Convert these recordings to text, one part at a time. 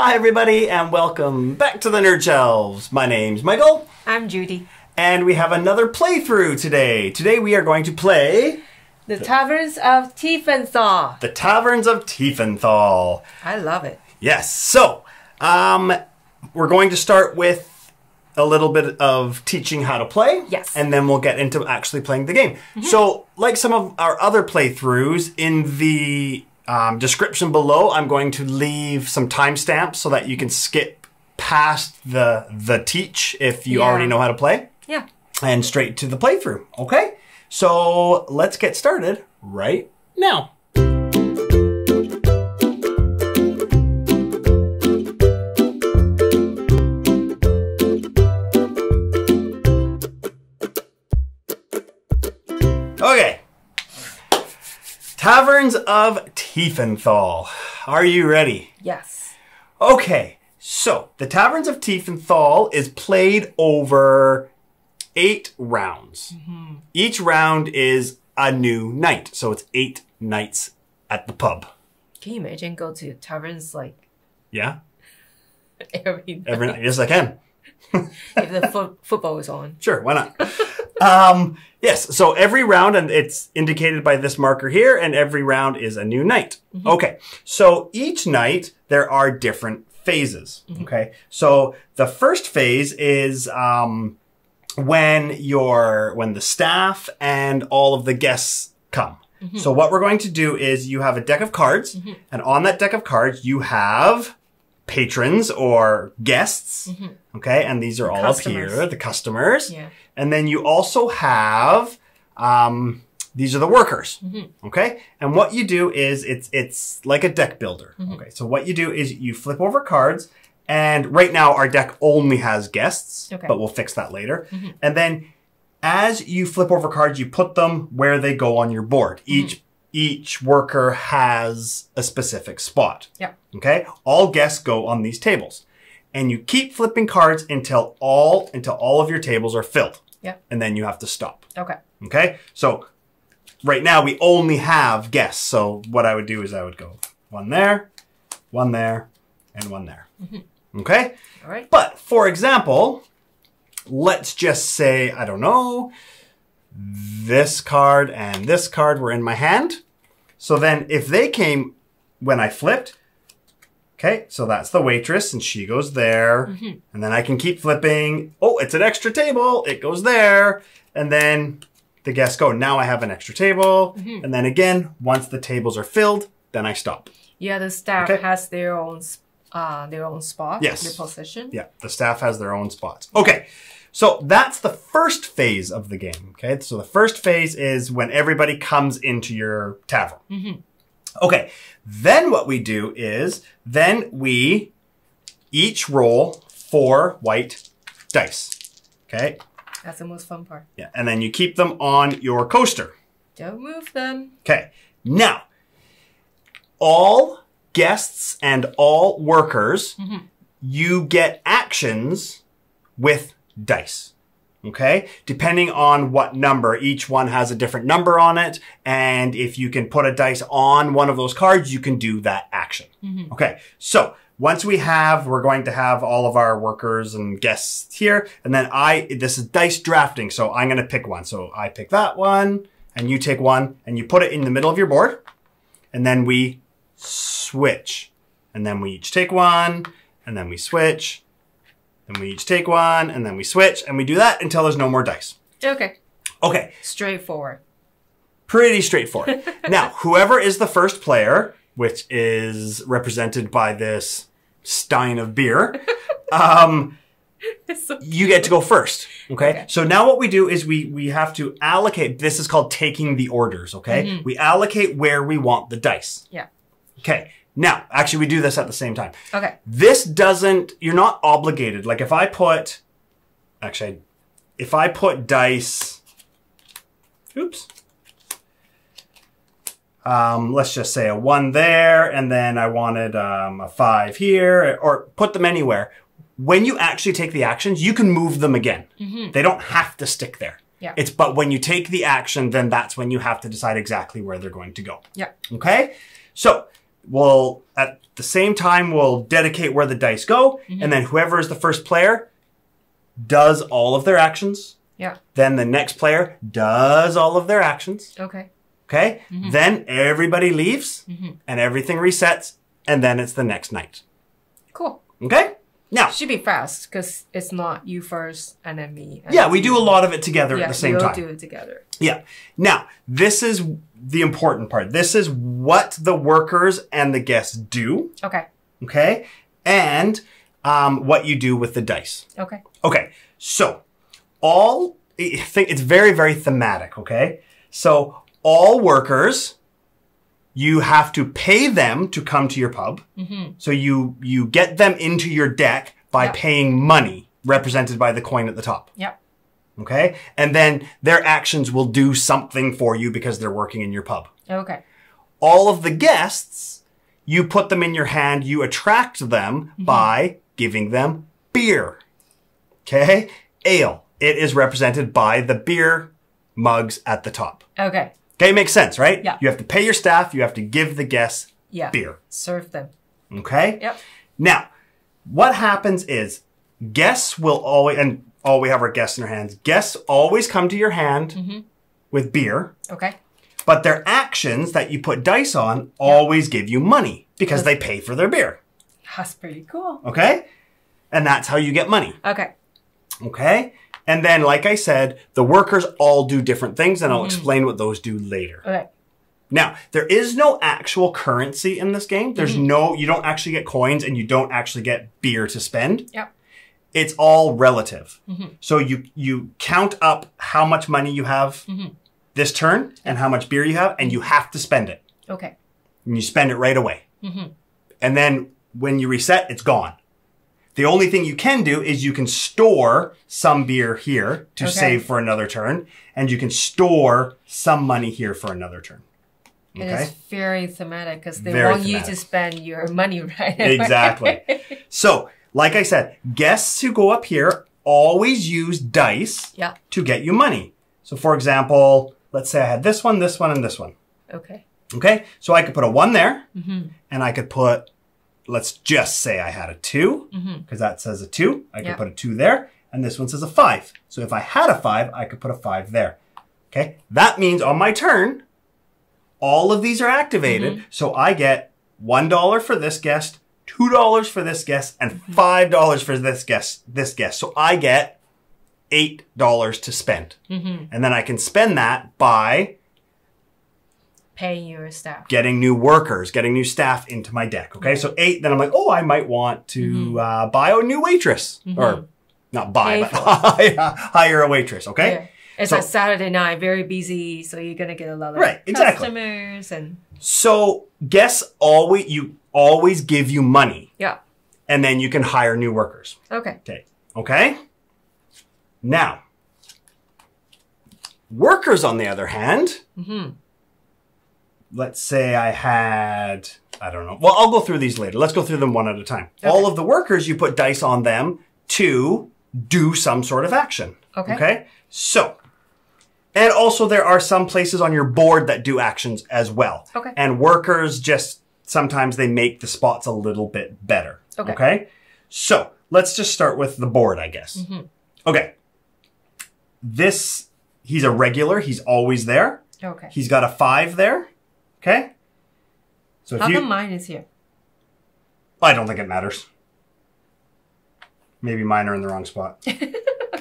Hi everybody and welcome back to The Nerd Shelves. My name's Michael. I'm Judy. And we have another playthrough today. Today we are going to play... The Taverns of Tiefenthal. The Taverns of Tiefenthal. I love it. Yes. So, we're going to start with a little bit of teaching how to play. Yes. And then we'll get into actually playing the game. Mm-hmm. So, like some of our other playthroughs, in the... description below, I'm going to leave some timestamps so that you can skip past the teach if you already know how to play. Yeah. And straight to the playthrough. Okay? So let's get started right now. Okay. Taverns of Tiefenthal. Are you ready? Yes. Okay, so the Taverns of Tiefenthal is played over 8 rounds. Mm-hmm. Each round is a new night, so it's 8 nights at the pub. Can you imagine go to taverns like... Yeah. Every night. Every night. Yes, I can. If the football is on. Sure, why not? Yes, so every round, and it's indicated by this marker here, and every round is a new night. Mm-hmm. Okay, so each night, there are different phases, mm-hmm. okay? So the first phase is when the staff and all of the guests come. Mm-hmm. So what we're going to do is you have a deck of cards, mm-hmm. and on that deck of cards, you have... patrons or guests, mm-hmm. okay, and these are all customers. Up here, the customers, yeah. And then you also have these are the workers, mm-hmm. okay. And what you do is it's like a deck builder, mm-hmm. okay. So what you do is you flip over cards, and right now our deck only has guests, okay. But we'll fix that later. Mm-hmm. And then as you flip over cards, you put them where they go on your board. Mm-hmm. Each worker has a specific spot. Yeah. Okay? All guests go on these tables. And you keep flipping cards until all of your tables are filled. Yeah. And then you have to stop. Okay. Okay? So right now we only have guests. So what I would do is I would go one there, and one there. Mm-hmm. Okay? All right. But for example, let's just say, I don't know, this card and this card were in my hand. So then if they came when I flipped, okay, so that's the waitress and she goes there. Mm-hmm. And then I can keep flipping. Oh, it's an extra table. It goes there. And then the guests go. Now I have an extra table. Mm-hmm. And then again, once the tables are filled, then I stop. Yeah, the staff okay. has their own spot. Yes. Their position. Yeah, the staff has their own spots. Okay. So that's the first phase of the game, okay? So the first phase is when everybody comes into your tavern. Mm-hmm. Okay, then what we do is, then we each roll 4 white dice, okay? That's the most fun part. Yeah, and then you keep them on your coaster. Don't move them. Okay, now, all guests and all workers, mm-hmm. you get actions with dice, okay? Depending on what number, each one has a different number on it, and if you can put a dice on one of those cards, you can do that action. Mm-hmm. Okay, so once we're going to have all of our workers and guests here, and then this is dice drafting, so I'm gonna pick one. So I pick that one, and you take one, and you put it in the middle of your board, and then we switch. And then we each take one, and then we switch, and we each take one, and then we switch, and we do that until there's no more dice. Okay. Okay. Straightforward. Pretty straightforward. Now, whoever is the first player, which is represented by this stein of beer, so you get to go first, okay? Okay? So now what we do is we have to allocate. This is called taking the orders, okay? Mm-hmm. We allocate where we want the dice. Yeah. Okay. Now, actually, we do this at the same time. Okay. This doesn't, you're not obligated. Like if I put dice, oops. Let's just say a 1 there, and then I wanted a 5 here, or put them anywhere. When you actually take the actions, you can move them again. Mm-hmm. They don't have to stick there. Yeah. It's, but when you take the action, then that's when you have to decide exactly where they're going to go. Yeah. Okay? So we'll, at the same time, we'll dedicate where the dice go, mm-hmm. and then whoever is the first player does all of their actions. Yeah. Then the next player does all of their actions. Okay. Okay? Mm-hmm. Then everybody leaves, mm-hmm. and everything resets, and then it's the next night. Cool. Okay? Now. Should be fast, because it's not you first, and then me. And yeah, we do a lot of it together at the same time. Yeah, we do it together. Yeah. Now, this is the important part. This is what the workers and the guests do. Okay. Okay? And what you do with the dice. Okay. Okay. So, it's very, very thematic, okay? So, all workers, you have to pay them to come to your pub. Mm-hmm. So you get them into your deck by paying money, represented by the coin at the top. Yep. Okay? And then their actions will do something for you because they're working in your pub. Okay. All of the guests, you put them in your hand, you attract them mm-hmm. by giving them beer. Okay? Ale. It is represented by the beer mugs at the top. Okay. Okay, makes sense, right? Yeah. You have to pay your staff. You have to give the guests beer. Serve them. Okay? Yep. Now, what happens is guests will always, and all we have are guests in our hands, guests always come to your hand mm-hmm. with beer. Okay. But their actions that you put dice on always give you money because they pay for their beer. That's pretty cool. Okay? And that's how you get money. Okay. Okay? And then, like I said, the workers all do different things, and I'll explain what those do later. Okay. Now, there is no actual currency in this game. There's you don't actually get coins, and you don't actually get beer to spend. Yep. It's all relative. Mm-hmm. So you count up how much money you have this turn, and how much beer you have, and you have to spend it. Okay. And you spend it right away. Mm-hmm. And then, when you reset, it's gone. The only thing you can do is you can store some beer here to save for another turn, and you can store some money here for another turn. Okay? It is very thematic because they want you to spend your money right away. Exactly. So, like I said, guests who go up here always use dice to get you money. So, for example, let's say I had this one, and this one. Okay. Okay? So, I could put a 1 there, and I could put... Let's just say I had a 2, because that says a 2. I could put a 2 there, and this one says a 5. So if I had a 5, I could put a 5 there. Okay? That means on my turn, all of these are activated, so I get $1 for this guest, $2 for this guest, and $5 for this guest. So I get $8 to spend. And then I can spend that by... paying your staff. Getting new workers, getting new staff into my deck. Okay, so 8, then I'm like, oh, I might want to buy a new waitress. Or not buy, but hire a waitress, okay? Yeah. It's a Saturday night, very busy, so you're going to get a lot of customers. And so guests, always give you money. Yeah. And then you can hire new workers. Okay. Okay. Okay? Now, workers, on the other hand... Let's say I had, I don't know. Well, I'll go through these later. Let's go through them one at a time. Okay. All of the workers, you put dice on them to do some sort of action. Okay. Okay. So, and also there are some places on your board that do actions as well. Okay. And workers just, sometimes they make the spots a little bit better. Okay. Okay. So, let's just start with the board, I guess. Okay. This, he's a regular. He's always there. Okay. He's got a 5 there. Okay? So if How come mine is here? I don't think it matters. Maybe mine are in the wrong spot.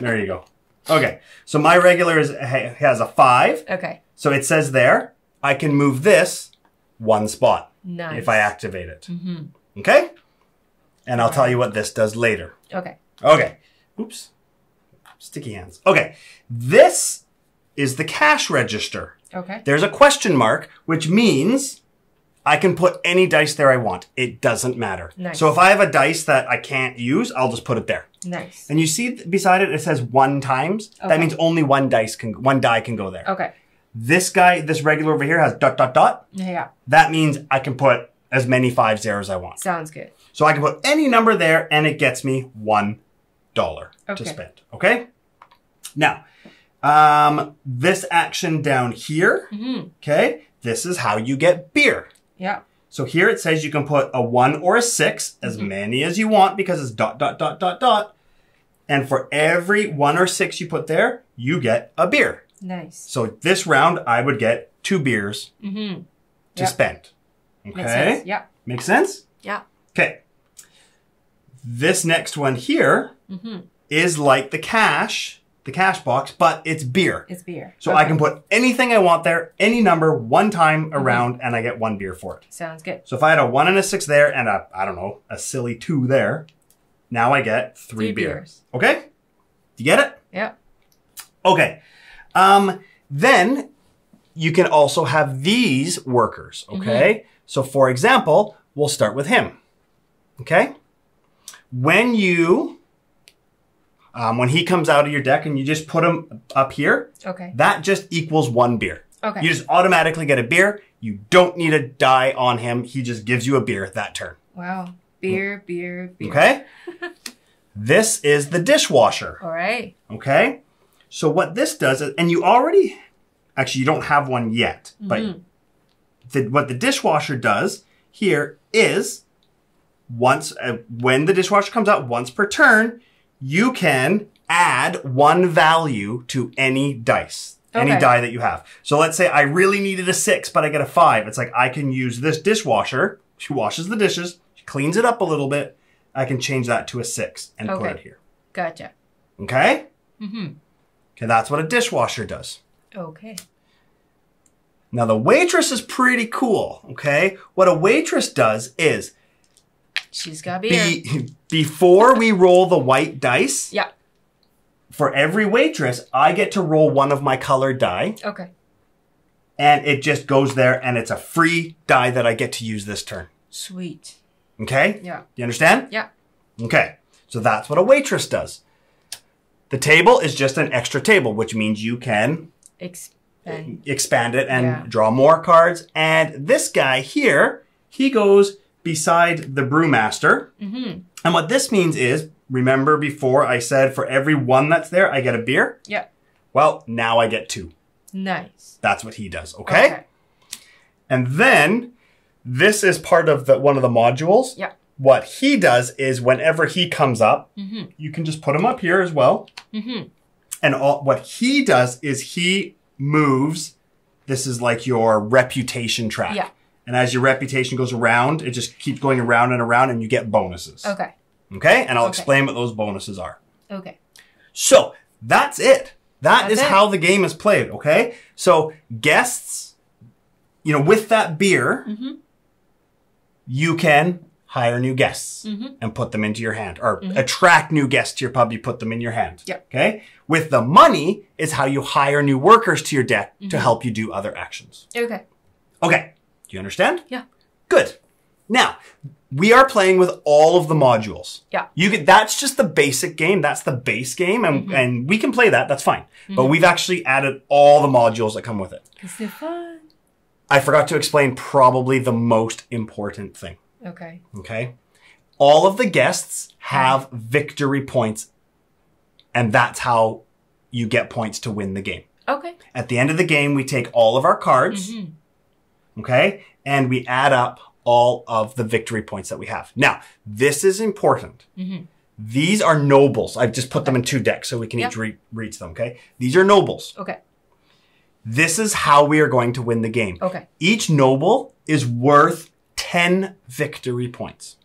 There you go. Okay. So my regular has a 5. Okay. So it says there, I can move this 1 spot if I activate it. Okay? And I'll tell you what this does later. Okay. Okay. Oops. Sticky hands. Okay. This is the cash register. Okay. There's a question mark, which means I can put any dice there I want. It doesn't matter. Nice. So if I have a dice that I can't use, I'll just put it there. Nice. And you see beside it, it says 1 times. Okay. That means only one die can go there. Okay. This guy, this regular over here has ... Yeah. That means I can put as many 5s there as I want. Sounds good. So I can put any number there and it gets me $1 to spend. Okay? Now... this action down here, okay, this is how you get beer. Yeah. So here it says you can put a 1 or a 6, as many as you want, because it's ... And for every 1 or 6 you put there, you get a beer. Nice. So this round, I would get 2 beers to spend. Okay? Makes sense. Yeah. Make sense? Yeah. Okay. This next one here is like the cash box, but it's beer. It's beer. So I can put anything I want there, any number, one time around, and I get 1 beer for it. Sounds good. So if I had a 1 and a 6 there and a, I don't know, a silly 2 there, now I get 3 beers. Okay? You get it? Yeah. Okay. Then you can also have these workers, okay? So for example, we'll start with him, okay? When you, when he comes out of your deck and you just put him up here, that just equals 1 beer. Okay. You just automatically get a beer. You don't need a die on him. He just gives you a beer that turn. Wow. Beer, beer, beer. Okay? This is the dishwasher. All right. Okay? So what this does is, and you already, actually you don't have one yet, but what the dishwasher does here is once, when the dishwasher comes out once per turn, you can add 1 value to any dice, any die that you have. So let's say I really needed a 6, but I get a 5. It's like I can use this dishwasher. She washes the dishes, she cleans it up a little bit. I can change that to a 6 and put it here. Gotcha. Okay? Okay, that's what a dishwasher does. Okay. Now the waitress is pretty cool, okay? What a waitress does is... she's got beer. Before we roll the white dice, for every waitress, I get to roll 1 of my colored die. Okay. And it just goes there, and it's a free die that I get to use this turn. Sweet. Okay? Yeah. You understand? Yeah. Okay. So that's what a waitress does. The table is just an extra table, which means you can expand it and draw more cards. And this guy here, he goes beside the brewmaster. And what this means is, remember before I said for every 1 that's there, I get a beer? Yeah. Well, now I get 2. Nice. That's what he does, okay? And then this is part of the, one of the modules. Yeah. What he does is whenever he comes up, you can just put him up here as well. And what he does is he moves. This is like your reputation track. Yeah. And as your reputation goes around, it just keeps going around and around and you get bonuses. Okay. Okay? And I'll explain what those bonuses are. Okay. So that's it. That's how the game is played, okay? So guests, you know, with that beer, you can... hire new guests and put them into your hand, or attract new guests to your pub. You put them in your hand. Okay. With the money is how you hire new workers to your deck to help you do other actions. Okay. Okay. Do you understand? Yeah. Good. Now we are playing with all of the modules. Yeah. You could, that's just the basic game. That's the base game, and and we can play that. That's fine. But we've actually added all the modules that come with it. Is it fun? I forgot to explain probably the most important thing. Okay. Okay. All of the guests have victory points, and that's how you get points to win the game. Okay. At the end of the game, we take all of our cards, okay, and we add up all of the victory points that we have. Now, this is important. These are nobles. I've just put them in 2 decks so we can each reach them, okay? These are nobles. Okay. This is how we are going to win the game. Okay. Each noble is worth 10 victory points.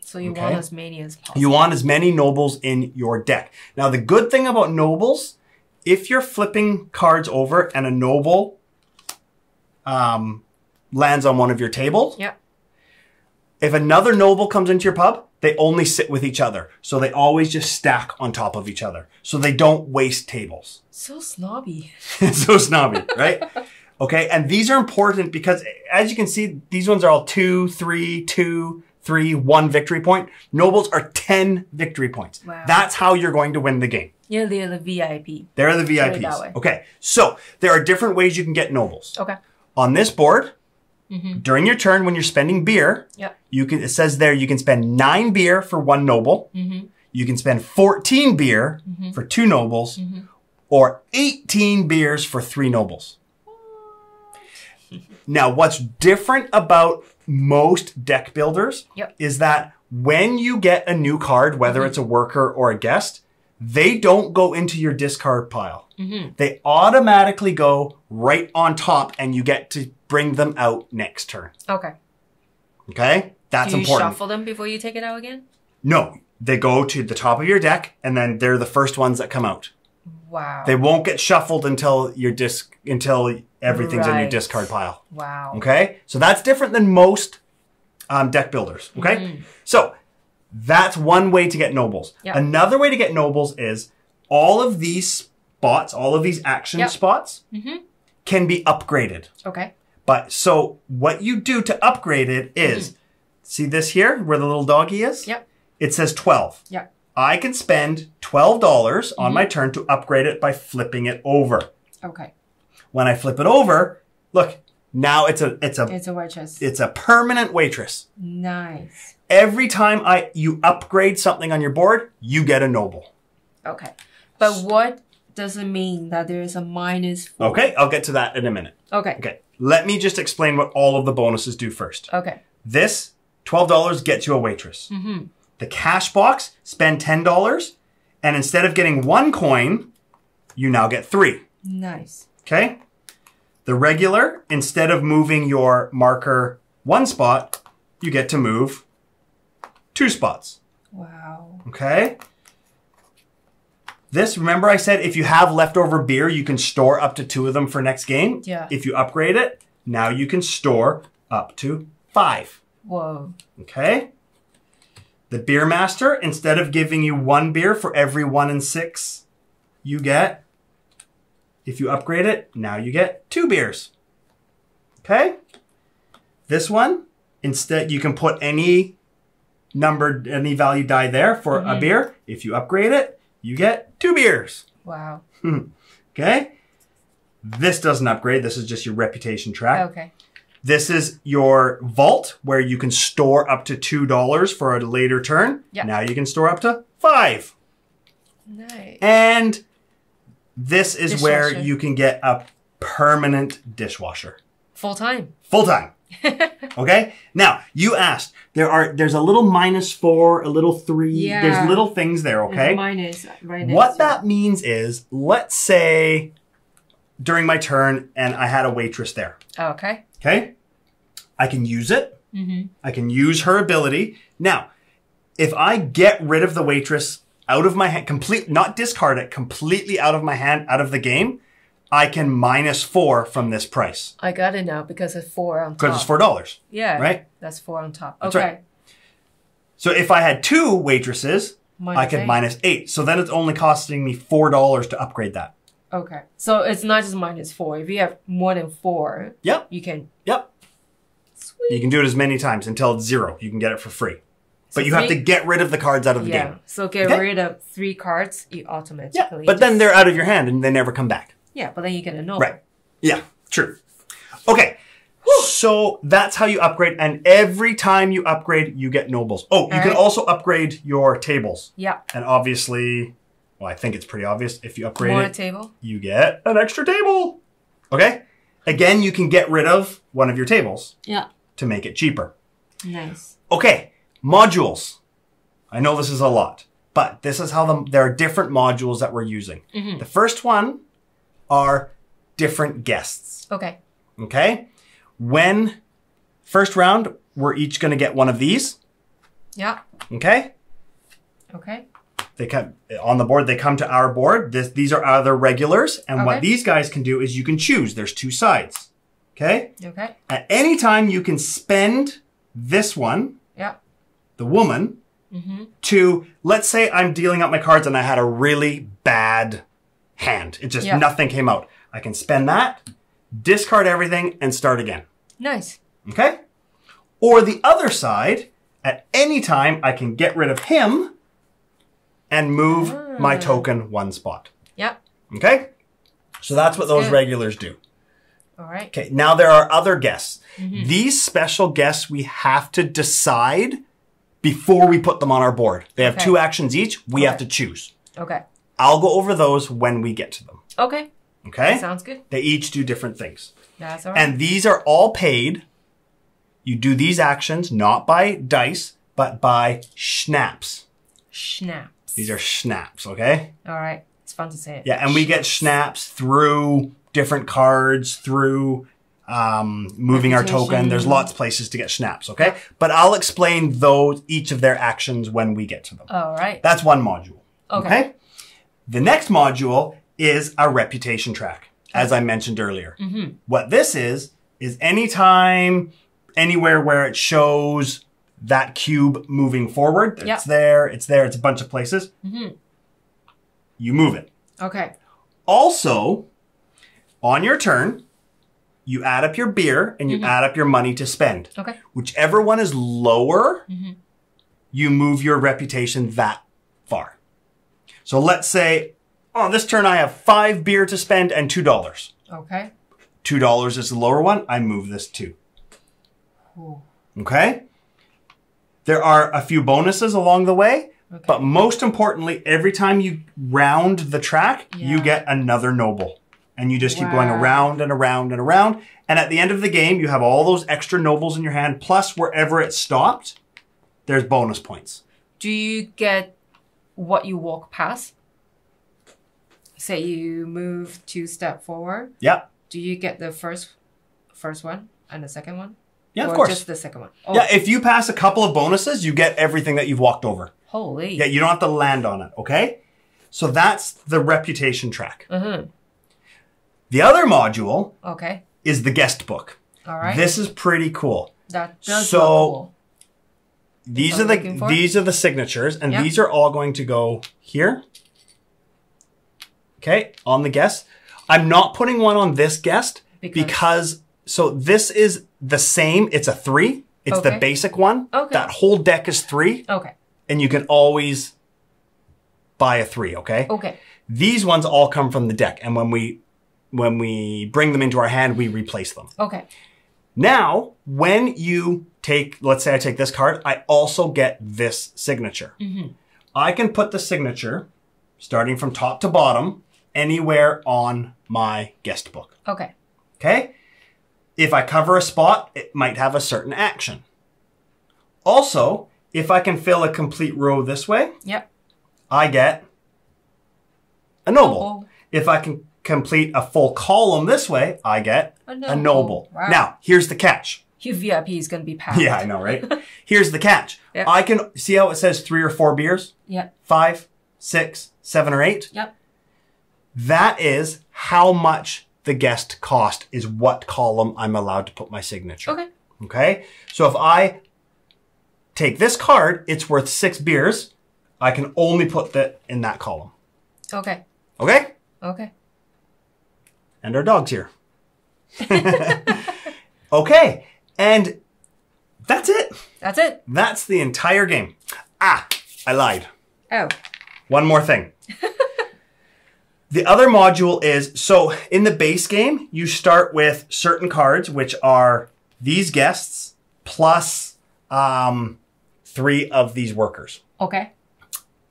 So you want as many as possible. You want as many nobles in your deck. Now, the good thing about nobles, if you're flipping cards over and a noble lands on one of your tables, if another noble comes into your pub, they only sit with each other. So they always just stack on top of each other. So they don't waste tables. So snobby. So snobby, right? Okay, and these are important because, as you can see, these ones are all 2, 3, 2, 3, 1 victory point. Nobles are 10 victory points. Wow. That's how you're going to win the game. Yeah, they're the VIP. They're the VIPs. Okay, so there are different ways you can get nobles. Okay. On this board, during your turn when you're spending beer, you can. It says there you can spend 9 beer for 1 noble. You can spend 14 beer for 2 nobles, or 18 beers for 3 nobles. Now, what's different about most deck builders is that when you get a new card, whether it's a worker or a guest, they don't go into your discard pile. They automatically go right on top and you get to bring them out next turn. Okay? That's important. Do you shuffle them before you take it out again? No. They go to the top of your deck and then they're the first ones that come out. Wow. They won't get shuffled until your everything's in your discard pile. Wow. Okay? So that's different than most deck builders. Okay? So that's one way to get nobles. Another way to get nobles is all of these spots, all of these action spots can be upgraded. But so what you do to upgrade it is, see this here where the little doggy is? It says 12. I can spend $12 on my turn to upgrade it by flipping it over. When I flip it over, look, now it's a waitress. It's a permanent waitress. Nice. Every time you upgrade something on your board, you get a noble. But what does it mean that there is a -4? Okay, I'll get to that in a minute. Okay. Let me just explain what all of the bonuses do first. This $12 gets you a waitress. The cash box, spend $10, and instead of getting 1 coin, you now get 3. Nice. Okay? The regular, instead of moving your marker 1 spot, you get to move 2 spots. Wow. Okay? This, remember I said if you have leftover beer, you can store up to 2 of them for next game? If you upgrade it, now you can store up to 5. Whoa. Okay? The beer master, instead of giving you 1 beer for every 1 and 6, you get, if you upgrade it, now you get 2 beers. Okay? This one, instead you can put any numbered, any value die there for a beer. If you upgrade it, you get 2 beers. Wow. Okay? This doesn't upgrade. This is just your reputation track. Okay. This is your vault where you can store up to $2 for a later turn. Now you can store up to 5. Nice. And this is where you can get a permanent dishwasher. Full time. Full time. Okay? Now, you asked. There's a little -4, a little 3. There's little things there, okay? There's minus, right? What that means is, let's say during my turn and I had a waitress there. Okay. Okay? I can use it. I can use her ability. Now, if I get rid of the waitress out of my hand, not discard it, completely out of my hand, out of the game, I can -4 from this price. I got it now because it's 4 on top. Because it's $4. Yeah. Right? That's 4 on top. That's right. So if I had 2 waitresses, I could -8. So then it's only costing me $4 to upgrade that. Okay. So it's not just -4. If you have more than 4, you can. Sweet. You can do it as many times until it's 0. You can get it for free. But so you have to get rid of the cards out of the game. So get rid of 3 cards, you automatically. But then they're out of your hand and they never come back. But then you get a noble. Yeah, true. Okay. So that's how you upgrade. And every time you upgrade, you get nobles. Oh, you can also upgrade your tables. And obviously, well, I think it's pretty obvious. If you upgrade it, you get an extra table. Okay? Again, you can get rid of 1 of your tables to make it cheaper. Nice. Okay. Modules. I know this is a lot, but this is how there are different modules that we're using. The first one are different guests. Okay? When first round, we're each going to get 1 of these. Okay? They come on the board. They come to our board. These are other regulars. And what these guys can do is you can choose. There's 2 sides. Okay? At any time, you can spend this one, the woman, to, let's say I'm dealing out my cards and I had a really bad hand. It just, nothing came out. I can spend that, discard everything, and start again. Nice. Okay? Or the other side, at any time, I can get rid of him and move my token 1 spot. Okay? So that's what those regulars do. All right. Okay, now there are other guests. These special guests, we have to decide before we put them on our board. They have 2 actions each. We have to choose. I'll go over those when we get to them. Okay? That sounds good. They each do different things. That's all right. And these are all paid You do these actions not by dice, but by schnapps. Schnapps. These are schnapps, okay? All right. It's fun to say it. Yeah, and we get schnapps through different cards, through moving our token. There's lots of places to get schnapps, okay? But I'll explain those, each of their actions when we get to them. All right. That's one module, okay? The next module is a reputation track, as I mentioned earlier. Mm-hmm. What this is anytime, anywhere where it shows that cube moving forward. It's there, it's there, it's a bunch of places. Mm-hmm. You move it. Okay. Also, on your turn, you add up your beer and you add up your money to spend. Okay. Whichever one is lower, you move your reputation that far. So let's say, on this turn I have 5 beer to spend and $2. Okay. $2 is the lower one. I move this 2. Ooh. Okay? There are a few bonuses along the way. Okay. But most importantly, every time you round the track, you get another noble. And you just keep going around and around and around. And at the end of the game, you have all those extra nobles in your hand, plus wherever it stopped, there's bonus points. Do you get what you walk past? Say you move 2 steps forward. Yeah. Do you get the first one and the second one? Yeah, of course. Or just the second one? Oh. Yeah, if you pass a couple of bonuses, you get everything that you've walked over. Holy. Yeah, you don't have to land on it, okay? So that's the reputation track. Mm-hmm. The other module is the guest book. All right. This is pretty cool. That does look cool. These are the signatures, and these are all going to go here. Okay, on the guest. I'm not putting one on this guest because so this is the same. It's a 3. It's the basic one. Okay. That whole deck is 3. Okay. And you can always buy a 3, okay? Okay. These ones all come from the deck, and when we bring them into our hand, we replace them. Okay. Now, when you take, let's say I take this card, I also get this signature. Mm-hmm. I can put the signature, starting from top to bottom, anywhere on my guest book. Okay. Okay? If I cover a spot, it might have a certain action. Also, if I can fill a complete row this way, I get a noble. If I can complete a full column this way, I get a noble. Wow. Now, here's the catch. Your VIP is going to be packed. Yeah, I know, right? Here's the catch. I can see how it says 3 or 4 beers? 5, 6, 7, or 8? Yep. That is how much the guest cost is what column I'm allowed to put my signature. Okay. Okay? So if I take this card, it's worth 6 beers. I can only put that in that column. Okay. Okay? Okay. And our dog's here. Okay. And that's it. That's it. That's the entire game. Ah, I lied. Oh. One more thing. The other module is, so in the base game, you start with certain cards, which are these guests plus 3 of these workers. Okay.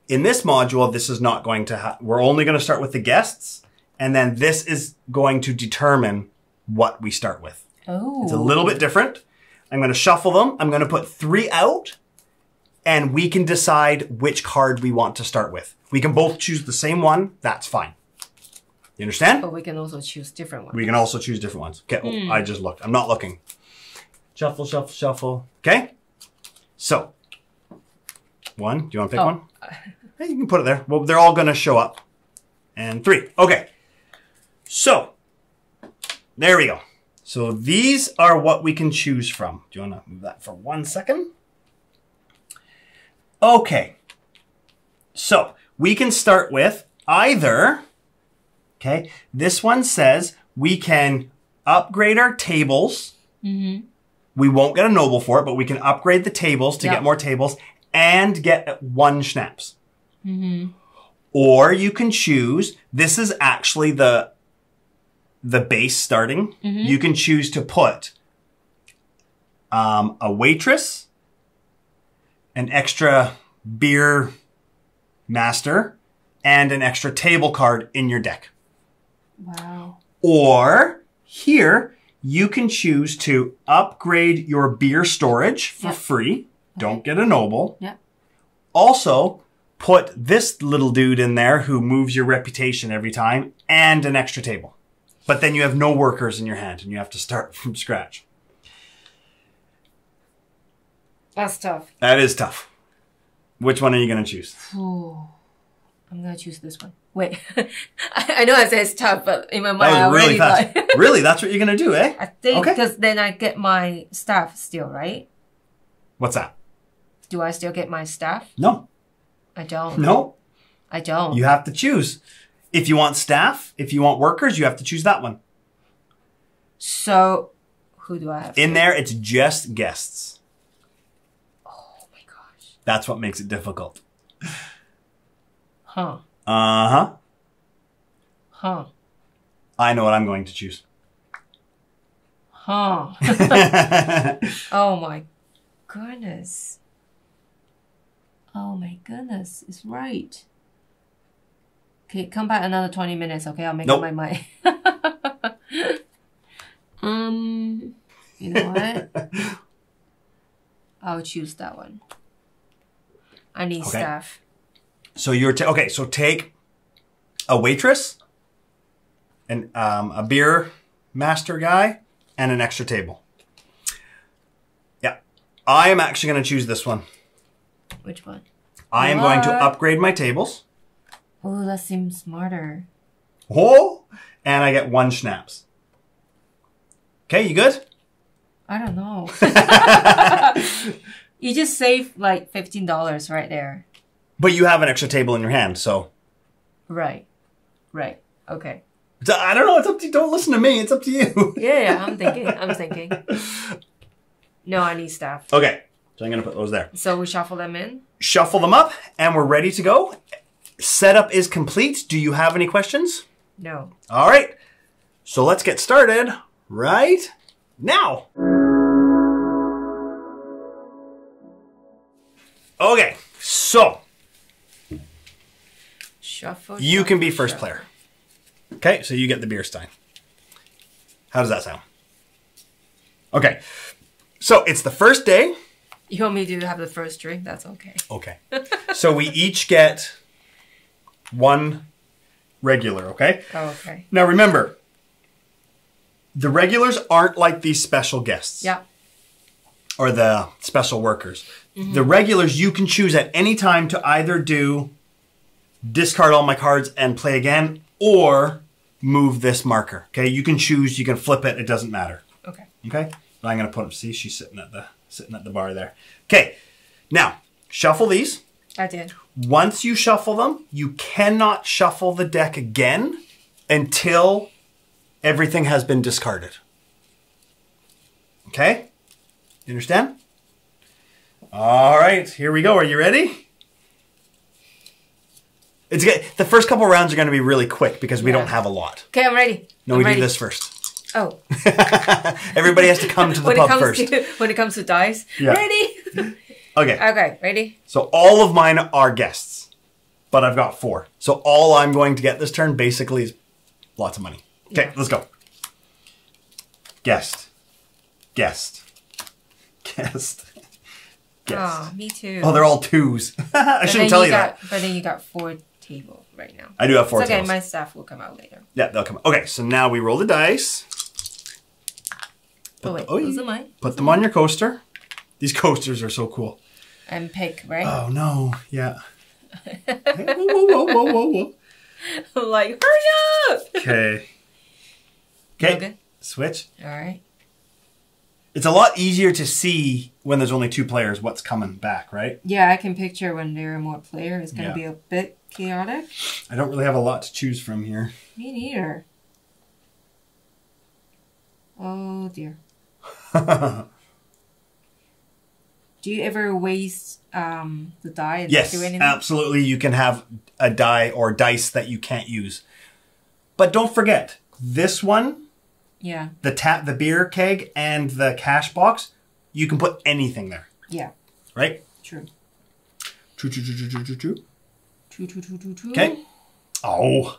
In this module, this is not going to happen. We're only going to start with the guests, and then this is going to determine what we start with. Oh. It's a little bit different. I'm going to shuffle them. I'm going to put 3 out, and we can decide which card we want to start with. We can both choose the same one. That's fine. You understand? But we can also choose different ones. We can also choose different ones. Okay. Oh, I just looked. I'm not looking. Shuffle, shuffle, shuffle. Okay. So, one. Do you want to pick one? Hey, you can put it there. Well, they're all going to show up. And 3. Okay. So, there we go. So, these are what we can choose from. Do you want to move that for 1 second? Okay. So, we can start with either, okay, this one says we can upgrade our tables. Mm-hmm. We won't get a noble for it, but we can upgrade the tables to get more tables and get 1 schnapps. Mm-hmm. Or you can choose, this is actually the base starting. Mm-hmm. You can choose to put a waitress, an extra beer master, and an extra table card in your deck. Wow. Or here, you can choose to upgrade your beer storage for free. Okay. Don't get a noble. Yep. Also, put this little dude in there who moves your reputation every time and an extra table. But then you have no workers in your hand and you have to start from scratch. That's tough. That is tough. Which one are you going to choose? Ooh, I'm going to choose this one. Wait, I know I say it's tough, but in my mind I already thought. Really? That's what you're going to do, eh? I think, because then I get my staff still, right? What's that? Do I still get my staff? No. I don't. No. I don't. You have to choose. If you want staff, if you want workers, you have to choose that one. So, who do I have? In there, it's just guests. Oh my gosh. That's what makes it difficult. Huh. Uh-huh. Huh. I know what I'm going to choose. Huh. Oh my goodness. Oh my goodness. It's right. Okay, come back another 20 minutes, okay? I'll make up my mind. You know what? I'll choose that one. I need staff. So you're okay, so take a waitress, and a beer master guy, and an extra table. Yeah. I am actually going to choose this one. Which one? I am going to upgrade my tables. Oh, that seems smarter. Oh, and I get one schnapps. Okay, you good? I don't know. You just saved like $15 right there. But you have an extra table in your hand, so. Right, right, okay. I don't know, it's up to you. Don't listen to me, it's up to you. Yeah, I'm thinking. No, I need staff. Okay, so I'm gonna put those there. So we shuffle them in? Shuffle them up, and we're ready to go. Setup is complete. Do you have any questions? No. All right. So let's get started right now. Okay. So shuffle. You can be first player. Okay. So you get the beer stein. How does that sound? Okay. So it's the first day. You want me to have the first drink? That's okay. Okay. So we each get one regular, okay? Oh, okay. Now remember, the regulars aren't like these special guests. Yeah. Or the special workers. Mm-hmm. The regulars, you can choose at any time to either do discard all my cards and play again, or move this marker, okay? You can choose, you can flip it, it doesn't matter. Okay. Okay? I'm gonna put him, see, she's sitting at the bar there. Okay, now, shuffle these. I did. Once you shuffle them, you cannot shuffle the deck again until everything has been discarded. Okay? You understand? All right, here we go. Are you ready? It's good. The first couple rounds are going to be really quick because we don't have a lot. Okay, I'm ready. No, we do this first. Oh. Everybody has to come to the pub first. When it comes to dice, ready? Okay. Okay, ready? So all of mine are guests, but I've got four. So all I'm going to get this turn basically is lots of money. Okay, let's go. Guest. Guest. Guest. Guest. Oh, me too. Oh, they're all twos. I shouldn't tell you that. But then you got four tables right now. I do have four tables. Okay, my staff will come out later. Yeah, they'll come out. Okay, so now we roll the dice. Oh, wait, those are mine. Put them on your coaster. These coasters are so cool. And pick, right? Oh, no. Yeah. Whoa, whoa, whoa, whoa, whoa. I'm like, hurry up! Okay. Okay. Switch. All right. It's a lot easier to see when there's only two players what's coming back, right? Yeah, I can picture when there are more players. It's going to be a bit chaotic. I don't really have a lot to choose from here. Me neither. Oh, dear. Do you ever waste the die and not do anything? Yes, absolutely. You can have a die or dice that you can't use. But don't forget, this one, the beer keg and the cash box, you can put anything there. Yeah. Right? True. True, true, true, true, true, true, true. True, true, true, true, true. Okay. Oh.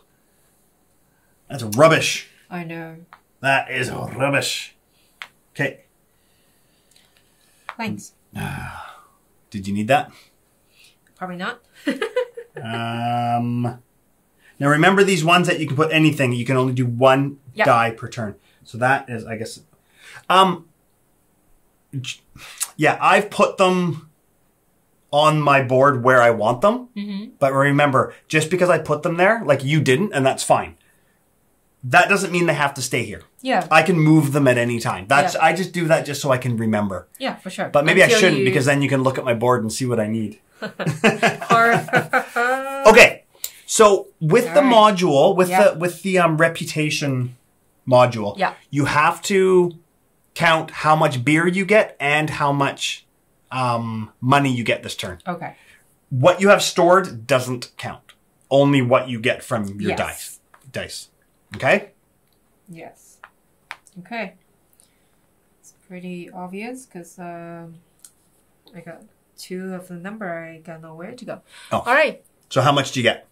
That's rubbish. I know. That is rubbish. Okay. Thanks. Did you need that? Probably not. Now remember these ones that you can put anything. You can only do one die per turn. So that is, I guess... yeah, I've put them on my board where I want them. Mm-hmm. But remember, just because I put them there, like you didn't, and that's fine. That doesn't mean they have to stay here. Yeah. I can move them at any time. That's I just do that just so I can remember. Yeah, for sure. But maybe I shouldn't because then you can look at my board and see what I need. Okay. So with the module, with the reputation module, you have to count how much beer you get and how much money you get this turn. Okay. What you have stored doesn't count. Only what you get from your dice. Okay? Yes. Okay. It's pretty obvious because I got two of the number. I got nowhere to go. Oh. All right. So how much do you get?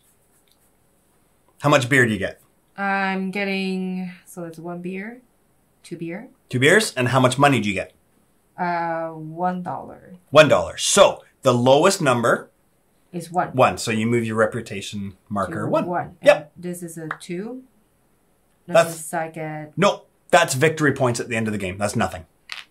How much beer do you get? I'm getting... So that's one beer, two beer. Two beers. And how much money do you get? $1. $1. So the lowest number... Is one. One. So you move your reputation marker one. One. Yep. And this is a two. That's like a... No, that's victory points at the end of the game. That's nothing.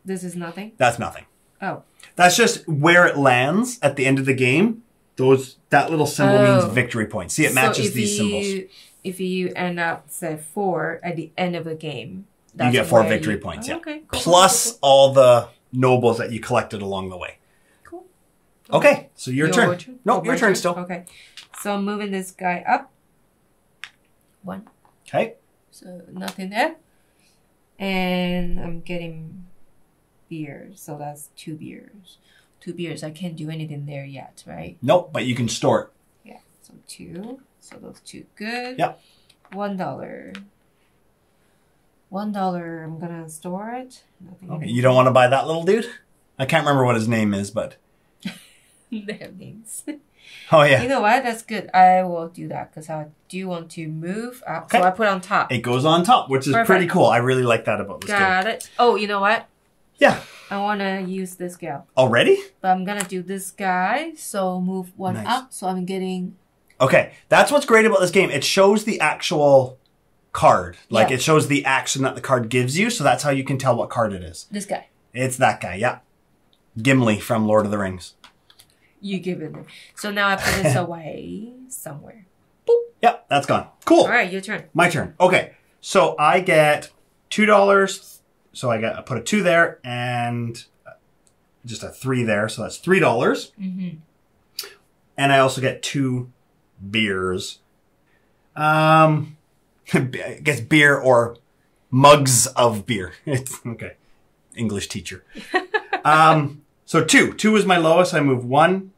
This is nothing? That's nothing. Oh. That's just where it lands at the end of the game. Those That little symbol means victory points. See, it matches these symbols. If you end up, say, 4 at the end of the game. That's you get 4 victory points, yeah. Okay. Cool. Plus all the nobles that you collected along the way. Cool. Okay, so your turn. No, your turn still. Okay, so I'm moving this guy up. One. Okay. So nothing there. And I'm getting beer. So that's two beers. Two beers. I can't do anything there yet, right? Nope, but you can store it. Yeah. So two. So those two good. Yep. $1. $1. I'm going to store it. Nothing okay. You don't want to buy that little dude? I can't remember what his name is, but. They have names. Oh, yeah. You know what? That's good. I will do that because I do want to move up. Okay. So I put on top. It goes on top, which is pretty cool. I really like that about this game. Got it. Oh, you know what? Yeah. I want to use this girl. Already? But I'm going to do this guy. So move one up. So I'm getting... Okay. That's what's great about this game. It shows the actual card. Like it shows the action that the card gives you. So that's how you can tell what card it is. This guy. It's that guy. Yeah. Gimli from Lord of the Rings. You give it. So now I put this away somewhere. Boop. Yep, that's gone. Cool. All right, your turn. My turn. Okay, so I get $2. So I put a 2 there and just a 3 there. So that's $3. Mm-hmm. And I also get 2 beers. I guess beer or mugs of beer. It's okay. English teacher. So 2. 2 is my lowest. I move 1,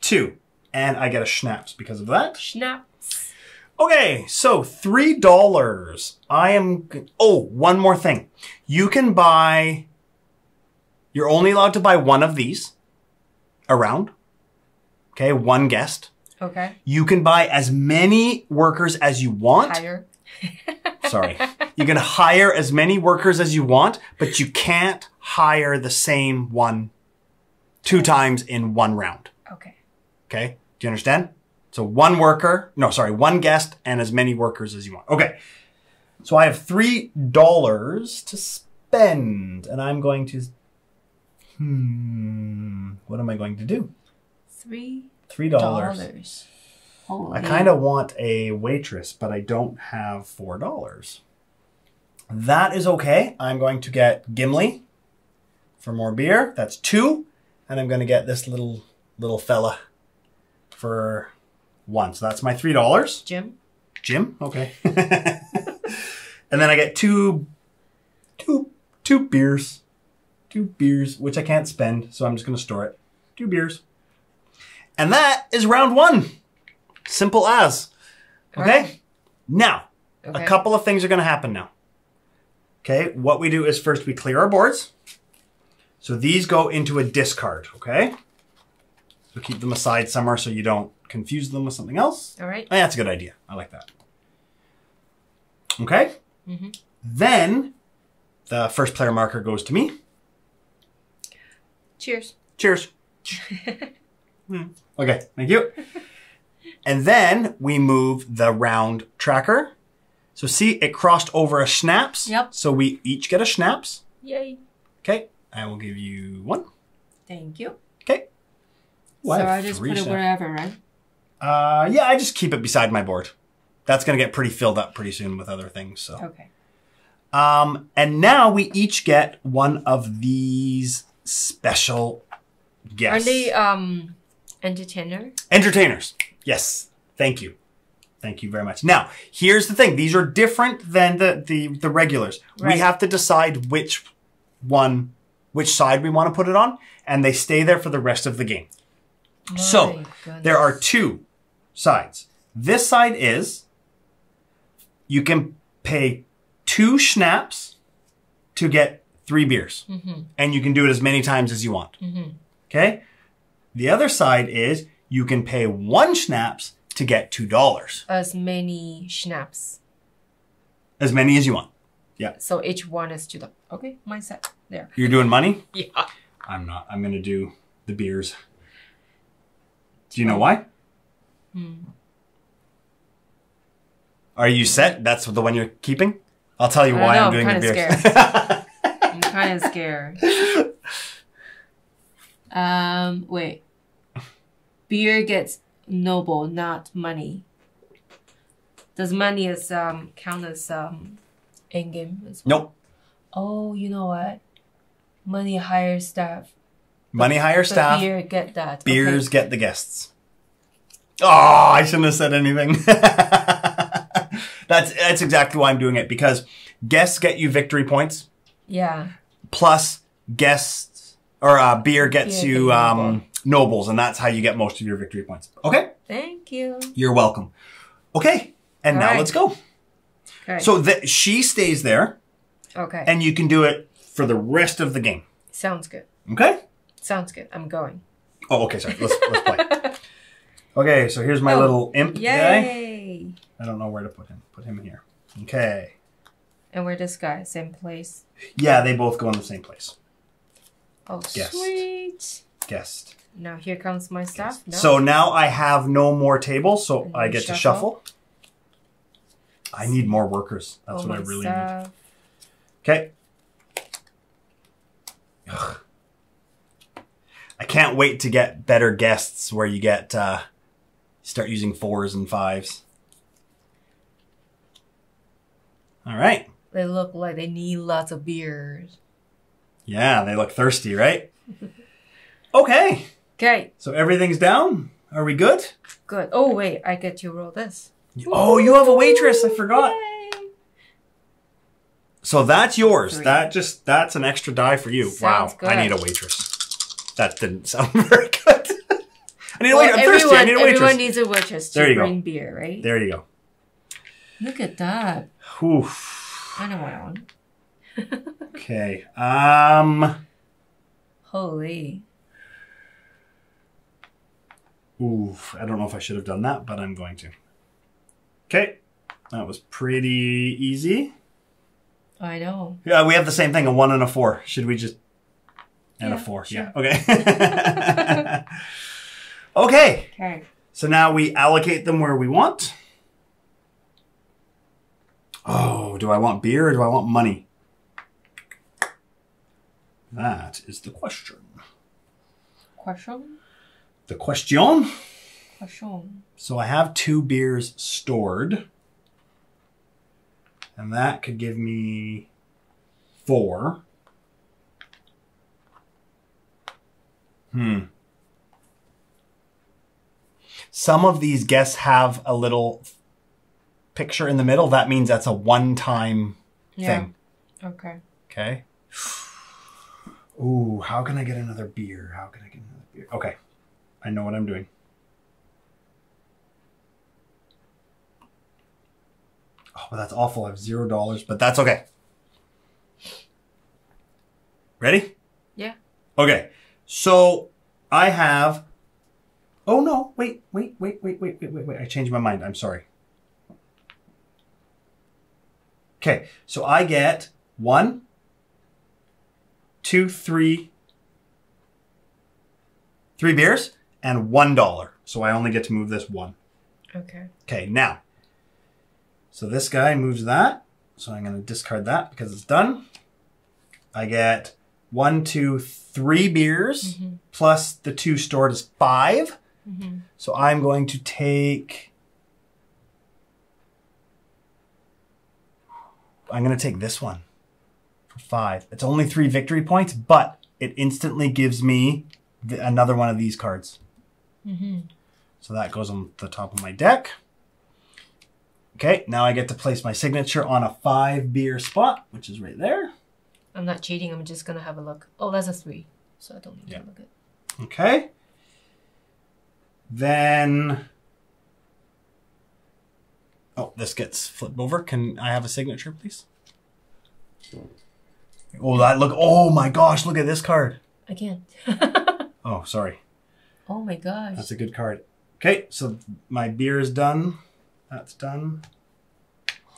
2. And I get a schnapps because of that. Schnapps. Okay, so $3. I am... Oh, one more thing. You can buy... You're only allowed to buy one of these a round. Okay, one guest. Okay. You can buy as many workers as you want. Hire. Sorry. You can hire as many workers as you want, but you can't hire the same one 2 times in one round. Okay. Okay. Do you understand? So one worker, no, sorry, one guest and as many workers as you want. Okay. So I have $3 to spend and I'm going to, what am I going to do? $3. Holy. I kind of want a waitress, but I don't have $4. That is okay. I'm going to get Gimli for more beer. That's 2. And I'm going to get this little fella for 1. So that's my $3. Jim. Jim? Okay. And then I get two beers. 2 beers, which I can't spend. So I'm just going to store it. 2 beers. And that is round 1. Simple as. Okay? Right. Now, a couple of things are going to happen now. Okay? What we do is first we clear our boards. So these go into a discard, okay? So keep them aside somewhere so you don't confuse them with something else. All right. Oh, that's a good idea. I like that. Okay? Mm-hmm. Then the first player marker goes to me. Cheers. Cheers. Okay, thank you. And then we move the round tracker. So see, it crossed over a schnapps. Yep. So we each get a schnapps. Yay. Okay, I will give you one. Thank you. Okay. Well, so I just put it wherever, right? Yeah, I just keep it beside my board. That's going to get pretty filled up pretty soon with other things. So. Okay. And now we each get one of these special guests. Are they entertainers? Entertainers. Yes. Thank you. Thank you very much. Now, here's the thing. These are different than the regulars. Right. We have to decide which side we want to put it on, and they stay there for the rest of the game. My so, goodness. There are two sides. This side is you can pay 2 schnapps to get 3 beers. Mm-hmm. And you can do it as many times as you want. Mm-hmm. Okay? The other side is you can pay 1 schnapps to get $2. As many schnapps. As many as you want. Yeah. So each one is $2. Okay, mindset there. You're doing money? Yeah. I'm not. I'm going to do the beers. Do you know why? Hmm. Are you set? That's the one you're keeping? I'll tell you why I'm doing the beers. I'm kind of scared. Wait. Beer gets noble, not money. Does money as count as end game as well? Nope. Oh, you know what? Money hires staff. Money hires staff. Beer get that. Beers get the guests. Oh, I shouldn't have said anything. That's exactly why I'm doing it, because guests get you victory points. Yeah. Plus guests or beer gets you nobles, and that's how you get most of your victory points. Okay. Thank you. You're welcome. Okay, and now let's go. Okay. So that she stays there. Okay. And you can do it for the rest of the game. Sounds good. Okay. Sounds good. I'm going. Oh, okay. Sorry. Let's play. Okay, so here's my little imp guy. I don't know where to put him. Put him in here. Okay. And where this guy? Same place? Yeah, they both go in the same place. Oh, guest. Sweet. Guest. Now here comes my stuff. No. So now I have no more tables, so I get to shuffle. I need more workers. That's what I really need. Okay. Ugh. I can't wait to get better guests where you get start using 4s and 5s. All right. They look like they need lots of beers. Yeah, they look thirsty, right? Okay. Okay. So everything's down. Are we good? Good. Oh, wait. I get to roll this. Oh, you have a waitress. I forgot. Yay. So that's yours. 3. That's an extra die for you. Sounds good. I need a waitress. That didn't sound very good. I need a waitress. I'm thirsty. I need a waitress. Everyone needs a waitress to bring beer, right? There you go. Look at that. Oof. I know what I want. Okay. Holy. Oof. I don't know if I should have done that, but I'm going to. Okay. That was pretty easy. I know. Yeah, we have the same thing, a 1 and a 4. Should we just... And a 4. Sure. Yeah. Okay. Okay. Okay. So now we allocate them where we want. Oh, do I want beer or do I want money? That is the question. Question? The question. Question. So I have 2 beers stored. And that could give me 4. Hmm. Some of these guests have a little picture in the middle. That means that's a one-time thing. Okay. Okay. Ooh, how can I get another beer? How can I get another beer? Okay. I know what I'm doing. Oh, but that's awful. I have $0, but that's okay. Ready? Yeah. Okay. So I have, oh no, wait. I changed my mind. I'm sorry. Okay, so I get 1, 2, 3 beers and $1. So I only get to move this one. Okay. Okay, now. So this guy moves that. So I'm going to discard that because it's done. I get 1, 2, 3 beers plus the 2 stored is 5. So I'm going to take... I'm going to take this one for 5. It's only 3 victory points, but it instantly gives me another one of these cards. So that goes on the top of my deck. Okay, now I get to place my signature on a 5 beer spot, which is right there. I'm not cheating. I'm just going to have a look. Oh, that's a 3. So I don't need to look at. Okay. Then... Oh, this gets flipped over. Can I have a signature, please? Oh, that look. Oh, my gosh. Look at this card. I can't. Oh, sorry. Oh, my gosh. That's a good card. Okay, so my beer is done. That's done.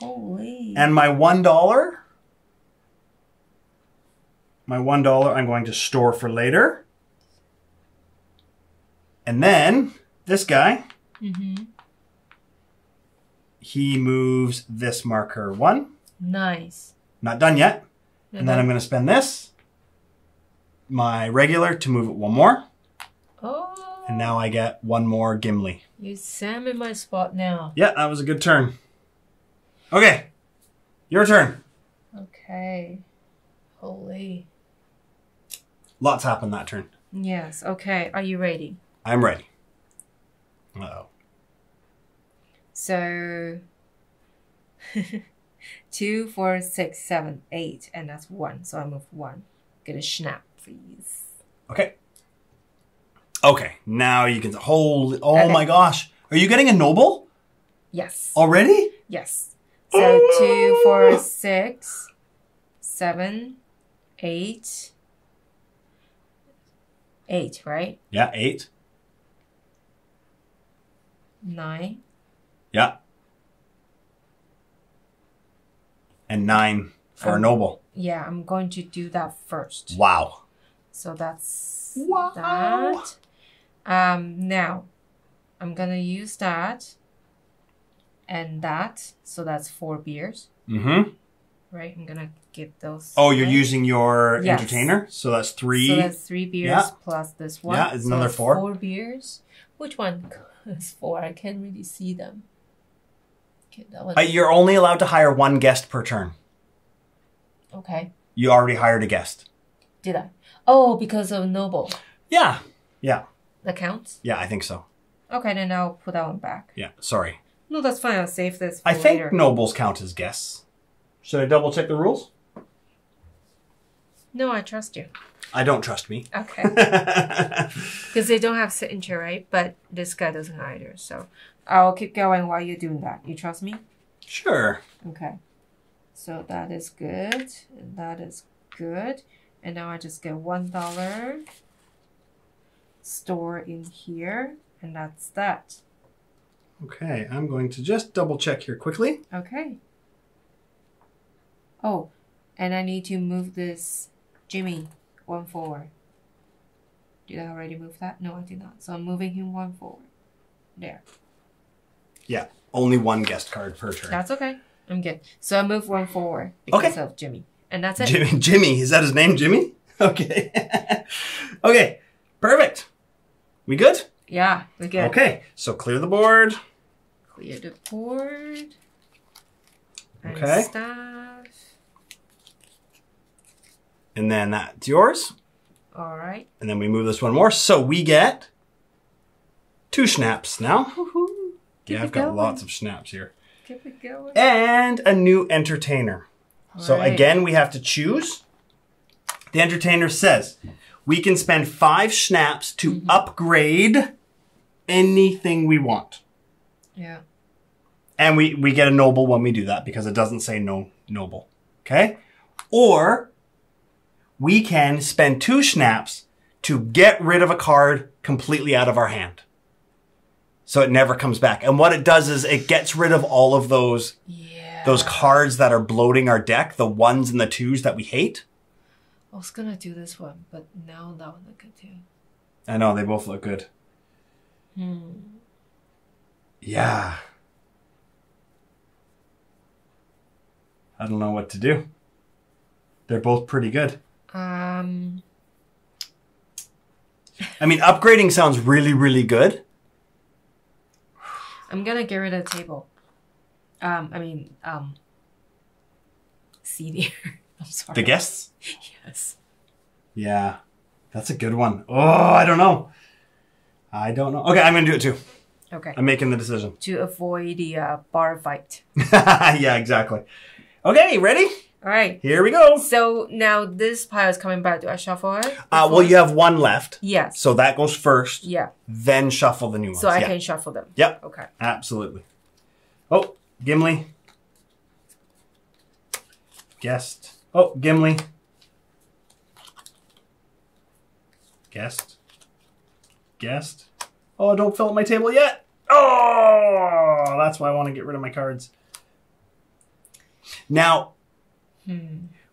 Holy. And my $1. My $1 I'm going to store for later. And then this guy. He moves this marker 1. Nice. Not done yet. And then I'm going to spend this, my regular, to move it 1 more. Oh. And now I get 1 more Gimli. You're Sam in my spot now. Yeah, that was a good turn. Okay. Your turn. Okay. Holy. Lots happened that turn. Yes. Okay. Are you ready? I'm ready. Uh-oh. So 2, 4, 6, 7, 8, and that's 1. So I move 1. Get a schnapp, please. Okay. Okay. Now you can hold. Oh okay. My gosh! Are you getting a noble? Yes. Already? Yes. So 2, 4, 6, 7, 8. 8, right? Yeah, 8. 9. Yeah. And 9 for a noble. Yeah, I'm going to do that first. Wow. So that's that. Now, I'm going to use that and that. So that's 4 beers. Mm-hmm. Right? I'm going to give those. Oh, you're using your entertainer? So that's 3. So that's 3 beers plus this one. Yeah, it's another so 4. 4 beers. Which one is 4? I can't really see them. That one. You're only allowed to hire 1 guest per turn. Okay. You already hired a guest. Did I? Oh, because of noble. Yeah. Yeah. That counts? Yeah, I think so. Okay, then I'll put that one back. Yeah, sorry. No, that's fine. I'll save this for later. I think nobles count as guests. Should I double check the rules? No, I trust you. I don't trust me. Okay. Because they don't have signature, right? But this guy doesn't either. So I'll keep going while you're doing that. You trust me? Sure. Okay. So that is good. And that is good. And now I just get $1. Store in here. And that's that. Okay. I'm going to just double check here quickly. Okay. Oh, and I need to move this Jimmy 1 forward. Did I already move that? No, I did not. So I'm moving him 1 forward. There. Yeah, only 1 guest card per turn. That's okay. I'm good. So I move 1 forward because of Jimmy. And that's it. Jimmy. Is that his name, Jimmy? Okay. Okay, perfect. We good? Yeah, we good. Okay, so clear the board. Clear the board. Okay. And then that's yours. All right. And then we move this 1 more. So we get 2 schnapps now. Yeah, I've got lots of schnapps here. Keep it going. And a new entertainer. All right. Again, we have to choose. The entertainer says, we can spend 5 schnapps to upgrade anything we want. Yeah. And we get a noble when we do that because it doesn't say no noble. Okay? Or... we can spend 2 schnapps to get rid of a card completely out of our hand. So it never comes back. And what it does is it gets rid of all of those those cards that are bloating our deck, the ones and the twos that we hate. I was going to do this one, but now that one look good too. I know, they both look good. Hmm. Yeah. I don't know what to do. They're both pretty good. I mean, upgrading sounds really, really good. I'm going to get rid of the table. CD. I'm sorry. The guests? Yes. Yeah. That's a good one. Oh, I don't know. I don't know. Okay, I'm going to do it too. Okay. I'm making the decision. To avoid the bar fight. Yeah, exactly. Okay, ready? All right. Here we go. So now this pile is coming back. Do I shuffle it? Well, you have one left. Yes. So that goes first. Yeah. Then shuffle the new ones. So I can shuffle them. Yep. Okay. Absolutely. Oh, Gimli. Guest. Oh, Gimli. Guest. Guest. Oh, don't fill up my table yet. Oh, that's why I want to get rid of my cards. Now,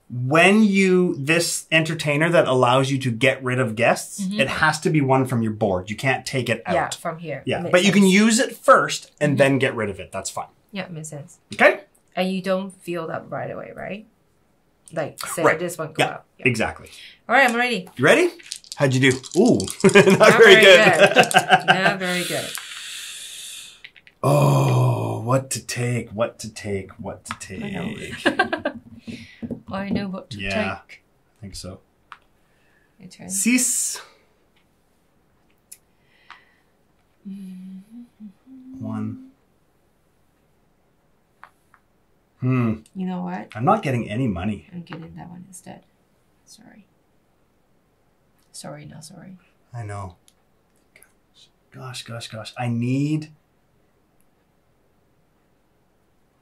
when you, this entertainer that allows you to get rid of guests, it has to be one from your board. You can't take it out. Yeah, from here. Yeah, but you can use it first and then get rid of it. That's fine. Yeah, makes sense. Okay. And you don't feel that right away, right? Like, say this one go out. Yeah. Exactly. All right, I'm ready. You ready? How'd you do? Ooh, not very good. Not very good. Oh, what to take, what to take, what to take. I know what to take. I think so. Your turn. Six. One. You know what? I'm not getting any money. I'm getting that one instead. Sorry. Sorry, not sorry. I know. Gosh, gosh, gosh. I need...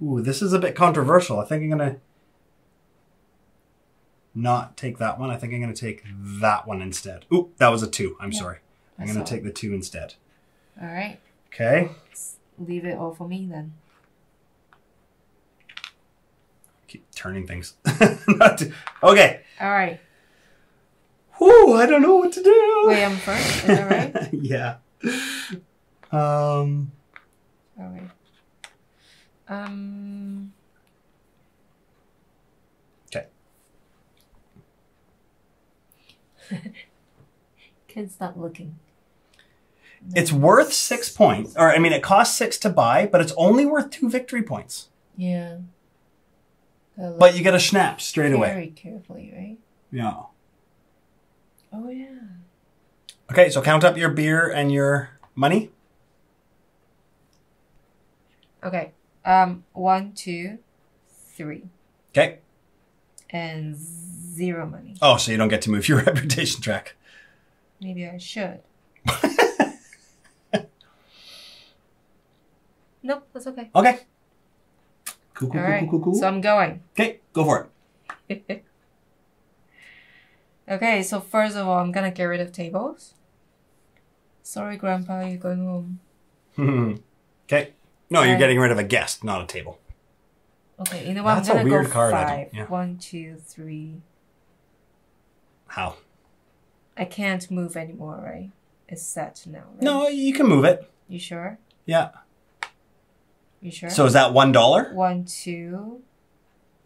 Ooh, this is a bit controversial. I think I'm going to not take that one. I think I'm going to take that one instead. Ooh, that was a two. I'm sorry. I'm going to take the two instead. All right. Okay. Let's leave it all for me then. Keep turning things. Okay. All right. Ooh, I don't know what to do. Wait, I'm first. Is that right? Yeah. All right. Okay. Kids, stop looking. No. It's worth 6 points, or I mean, it costs 6 to buy, but it's only worth 2 victory points. Yeah. But you get a snap straight away. Very carefully, right? Yeah. Oh yeah. Okay, so count up your beer and your money. Okay. 1, 2, 3. Okay. And 0 money. Oh, so you don't get to move your reputation track. Maybe I should. Nope, that's okay. Okay. Cool, cool, cool, cool, cool. So I'm going. Okay, go for it. Okay, so first of all, I'm gonna get rid of tables. Sorry, Grandpa, you're going home. Okay. No, you're getting rid of a guest, not a table. Okay, you know what? That's I'm gonna a weird go card. 5. Yeah. 1, 2, 3. How? I can't move anymore, right? It's set now, right? No, you can move it. You sure? Yeah. You sure? So is that $1? 1, 2,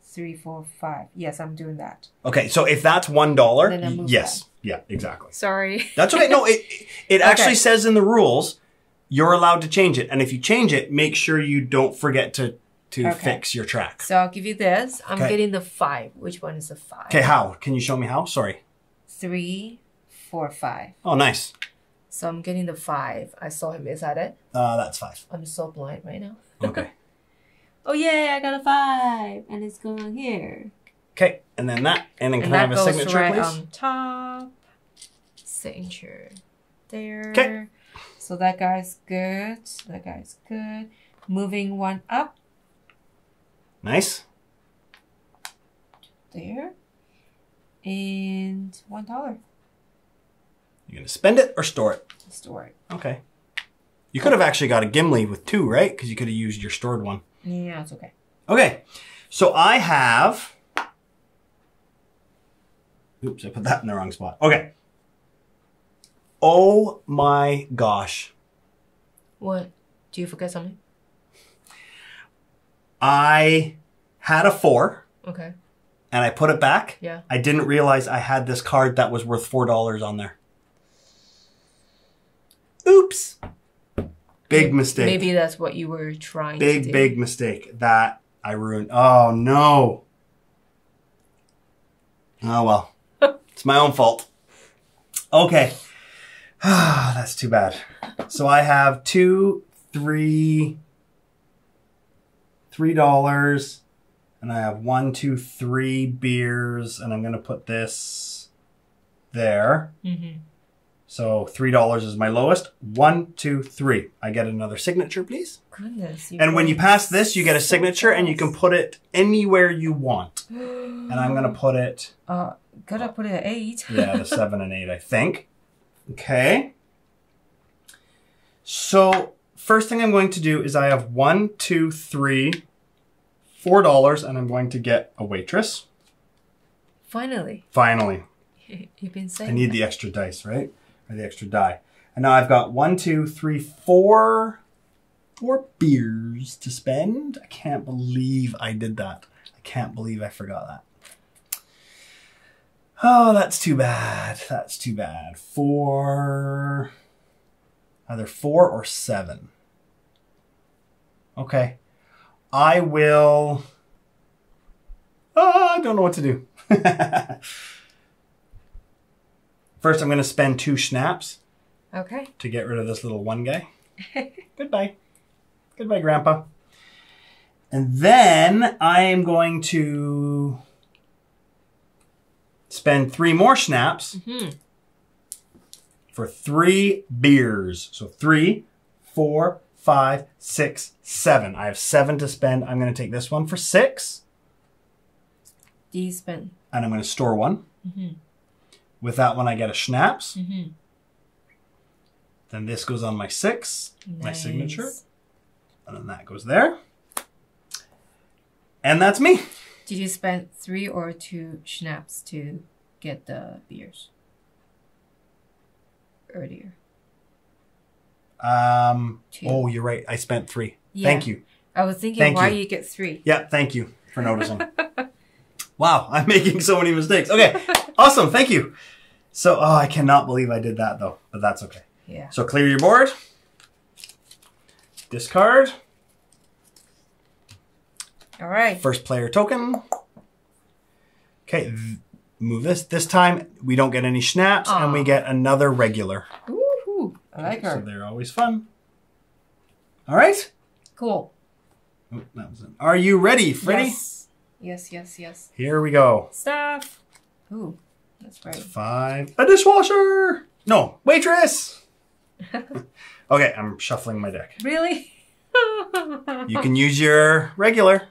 3, 4, 5. Yes, I'm doing that. Okay, so if that's $1, yes, back. Yeah, exactly. Sorry. That's okay. No, it actually says in the rules. You're allowed to change it. And if you change it, make sure you don't forget to fix your track. So I'll give you this. I'm getting the 5. Which one is the 5? Okay, how? Can you show me how? Sorry. 3, 4, 5. Oh, nice. So I'm getting the 5. I saw him. Is that it? That's 5. I'm so blind right now. Okay. Oh, yay. I got a 5. And it's going here. Okay. And then that. And then can I have a signature, right, please? On top. Signature. There. Okay. So that guy's good. That guy's good. Moving one up. Nice. There. And $1. You're gonna spend it or store it? Store it. Okay. You could have actually got a Gimli with 2, right? Because you could have used your stored one. Yeah, it's okay. Okay, so I have, oops, I put that in the wrong spot. Okay. Oh my gosh. What? Do you forget something? I had a 4. Okay. And I put it back. Yeah. I didn't realize I had this card that was worth $4 on there. Oops. Big mistake. Maybe that's what you were trying to do. Big mistake that I ruined. Oh, no. Oh, well. It's my own fault. Okay. That's too bad. So I have $3, and I have 1, 2, 3 beers, and I'm going to put this there. Mm-hmm. So $3 is my lowest. 1, 2, 3. I get another signature, please. Goodness. And when you pass this, you get a signature, and you can put it anywhere you want. And I'm going to put it... gotta put it at 8. Yeah, the 7 and 8, I think. Okay. So first thing I'm going to do is I have 1, 2, 3, $4, and I'm going to get a waitress. Finally. Finally. You've been saying I need the extra dice, right? Or the extra die. And now I've got 1, 2, 3, 4 beers to spend. I can't believe I did that. I can't believe I forgot that. Oh, that's too bad. That's too bad. 4, either 4 or 7. Okay. I will, I don't know what to do. First, I'm going to spend 2 schnapps. Okay. To get rid of this little one guy. Goodbye. Goodbye, Grandpa. And then I am going to spend 3 more schnapps. Mm-hmm. For 3 beers. So 3, 4, 5, 6, 7. I have 7 to spend. I'm going to take this one for 6. Do you spend? And I'm going to store 1. Mm-hmm. With that one, I get a schnapps. Mm-hmm. Then this goes on my 6, nice. My signature. And then that goes there. And that's me. Did you spend 3 or 2 schnapps to get the beers earlier? Oh, you're right. I spent 3. Yeah. Thank you. I was thinking why you get 3. Yeah, thank you for noticing. Wow, I'm making so many mistakes. Okay, awesome. Thank you. So, oh, I cannot believe I did that, though, but that's okay. Yeah. So clear your board. Discard. All right. First player token. Okay, move this. This time we don't get any schnapps, and we get another regular. Ooh, I like her. So they're always fun. All right. Cool. Oh, that was it. Are you ready, Freddy? Yes. Yes, yes, yes. Here we go. Stuff. Ooh, that's right. 5. A dishwasher. No, waitress. Okay, I'm shuffling my deck. Really? You can use your regular.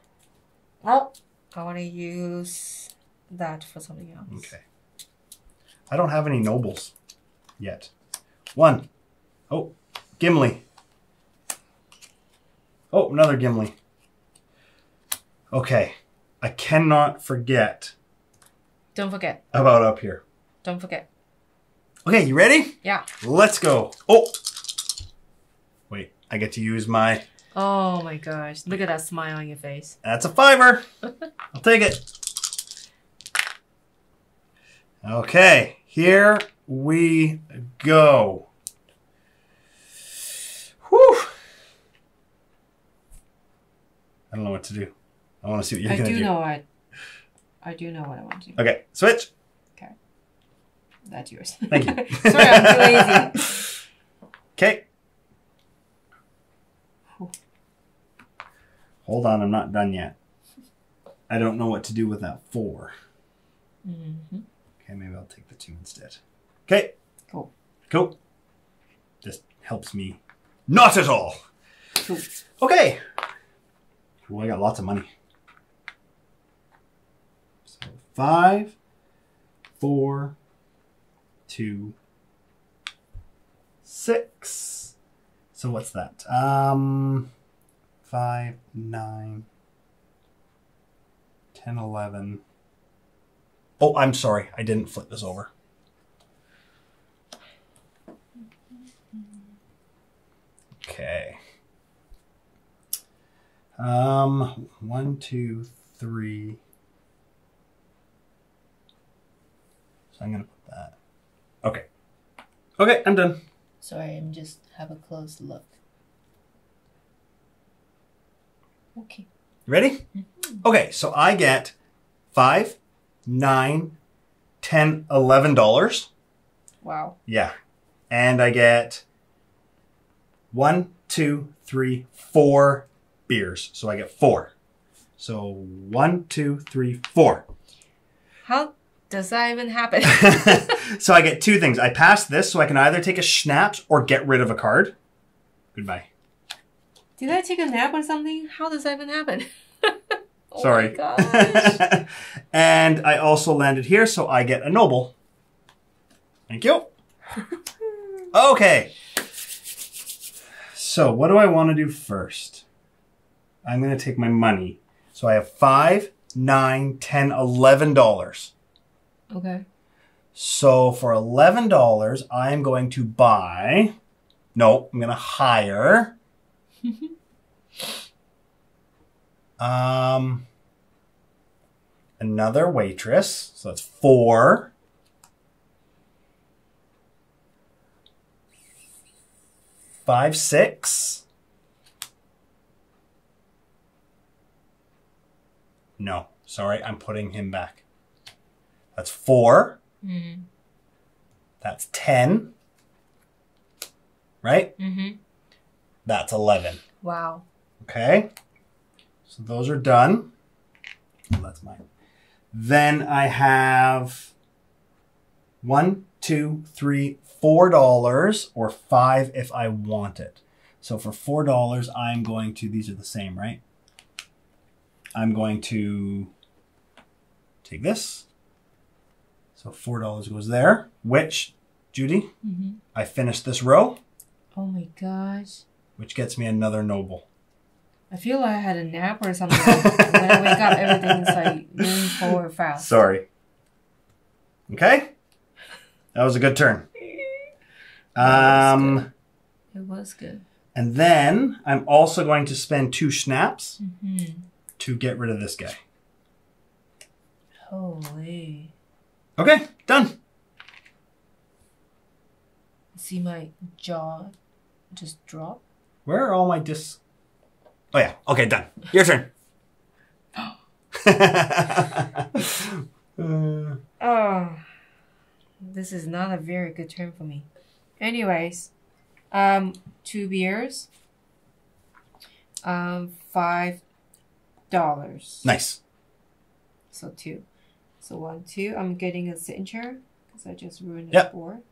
Oh, I want to use that for something else. Okay. I don't have any nobles yet. 1. Oh, Gimli. Oh, another Gimli. Okay. I cannot forget. Don't forget. About up here. Don't forget. Okay, you ready? Yeah. Let's go. Oh. Wait, I get to use my... Oh my gosh, look at that smile on your face. That's a $5. I'll take it. Okay, here we go. Whew. I don't know what to do. I want to see what you're going to do. I do know what I want to do. Okay, switch. Okay. That's yours. Thank you. Sorry, I'm too lazy. Okay. Hold on, I'm not done yet. I don't know what to do with that 4. Mm-hmm. Okay, maybe I'll take the 2 instead. Okay. Cool. Cool. This helps me. Not at all. Cool. Okay. Well, I got lots of money. So 5, 4, 2, 6. So what's that? 5, 9, 10, 11. Oh, I'm sorry. I didn't flip this over. Okay. 1, 2, 3. So I'm going to put that. Okay. Okay, I'm done. Sorry, I'm just have a close look. Okay. Ready? Okay, so I get $5, $9, $10, $11. Wow. Yeah. And I get 1, 2, 3, 4 beers. So I get 4. So 1, 2, 3, 4. How does that even happen? So I get 2 things. I pass this, so I can either take a schnapps or get rid of a card. Goodbye. Did I take a nap or something? How does that even happen? Oh, sorry. Gosh. And I also landed here, so I get a noble. Thank you. Okay. So what do I want to do first? I'm going to take my money. So I have $5, $9, $10, $11. Okay. So for $11, I am going to buy... No, I'm going to hire... another waitress. So that's 4. Five, 6. No, sorry, I'm putting him back. That's 4. Mm-hmm. That's 10. Right? Mm-hmm. That's 11. Wow. Okay. So those are done. Oh, that's mine. Then I have $1, $2, $3, $4, or 5 if I want it. So for $4, I'm going to, these are the same, right? I'm going to take this. So $4 goes there, which, Judy, mm-hmm. I finished this row. Oh my gosh. Which gets me another noble. I feel like I had a nap or something. When I wake up, everything's like moving forward fast. Sorry. Okay. That was a good turn. It was good. And then I'm also going to spend 2 schnapps mm-hmm. to get rid of this guy. Holy. Okay, done. See my jaw just drop? Where are all my discs? Oh, yeah. Okay, done. Your turn. Oh, this is not a very good turn for me. Anyways, 2 beers, $5. Nice. So 2. So 1, 2. I'm getting a signature because I just ruined the board.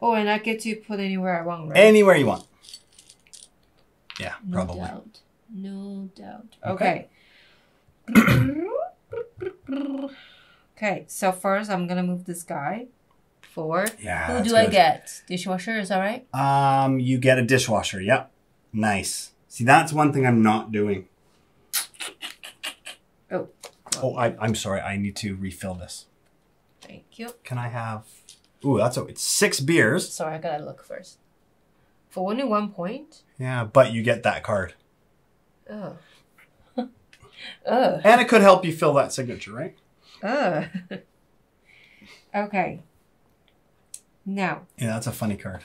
Oh, and I get to put anywhere I want, right? Anywhere you want. Yeah, no probably. Doubt. No doubt. Okay. Okay. Okay, so first I'm going to move this guy forward. Yeah, who do good. I get? Dishwasher, is that right? You get a dishwasher, yep. Nice. See, that's one thing I'm not doing. Oh. Oh, I'm sorry. I need to refill this. Thank you. Can I have... Ooh, that's it's 6 beers. Sorry, I gotta look first. For only 1 point? Yeah, but you get that card. Oh. Oh. And it could help you fill that signature, right? Oh. Okay. Now. Yeah, that's a funny card.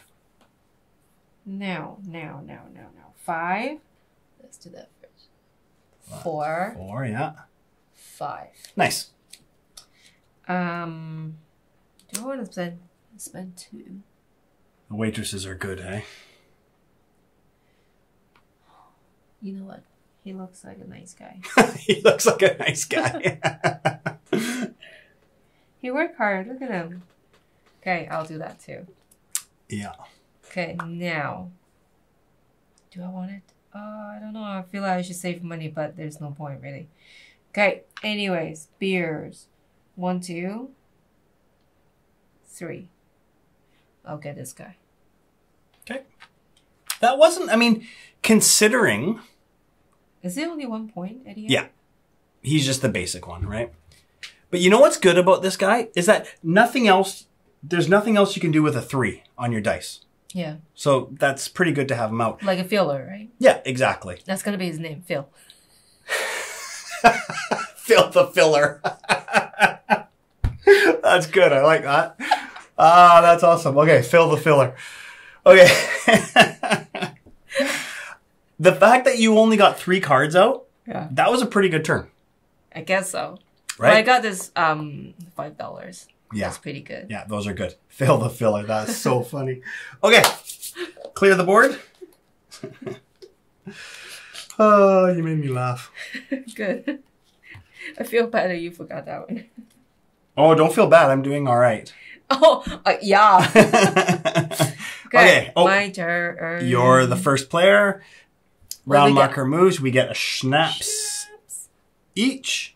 Now. 5. Let's do that first. 4. 4, yeah. 5. Nice. I want to spend 2. The waitresses are good, eh? You know what? He looks like a nice guy. He looks like a nice guy. He worked hard. Look at him. Okay, I'll do that too. Yeah. Okay, now. Do I want it? I don't know. I feel like I should save money, but there's no point really. Okay, anyways. Beers. 1, 2. 3. I'll get this guy. Okay. That wasn't, I mean, considering. Is it only 1 point at the end? Yeah. he's just the basic one, right? But you know what's good about this guy is that nothing else, there's nothing else you can do with a 3 on your dice. Yeah. So that's pretty good to have him out. Like a filler, right? Yeah, exactly. That's going to be his name, Phil. Phil the filler. That's good. I like that. Ah, that's awesome. Okay, Phil the filler. Okay. The fact that you only got 3 cards out, yeah, that was a pretty good turn. I guess so. Right? Well, I got this $5. Yeah. That's pretty good. Yeah, those are good. Phil the filler. That's so funny. Okay. Clear the board. Oh, you made me laugh. Good. I feel bad that you forgot that one. Oh, don't feel bad. I'm doing all right. Oh, yeah. Okay. Oh, my turn. You're the first player. Round marker moves. We get a schnapps each.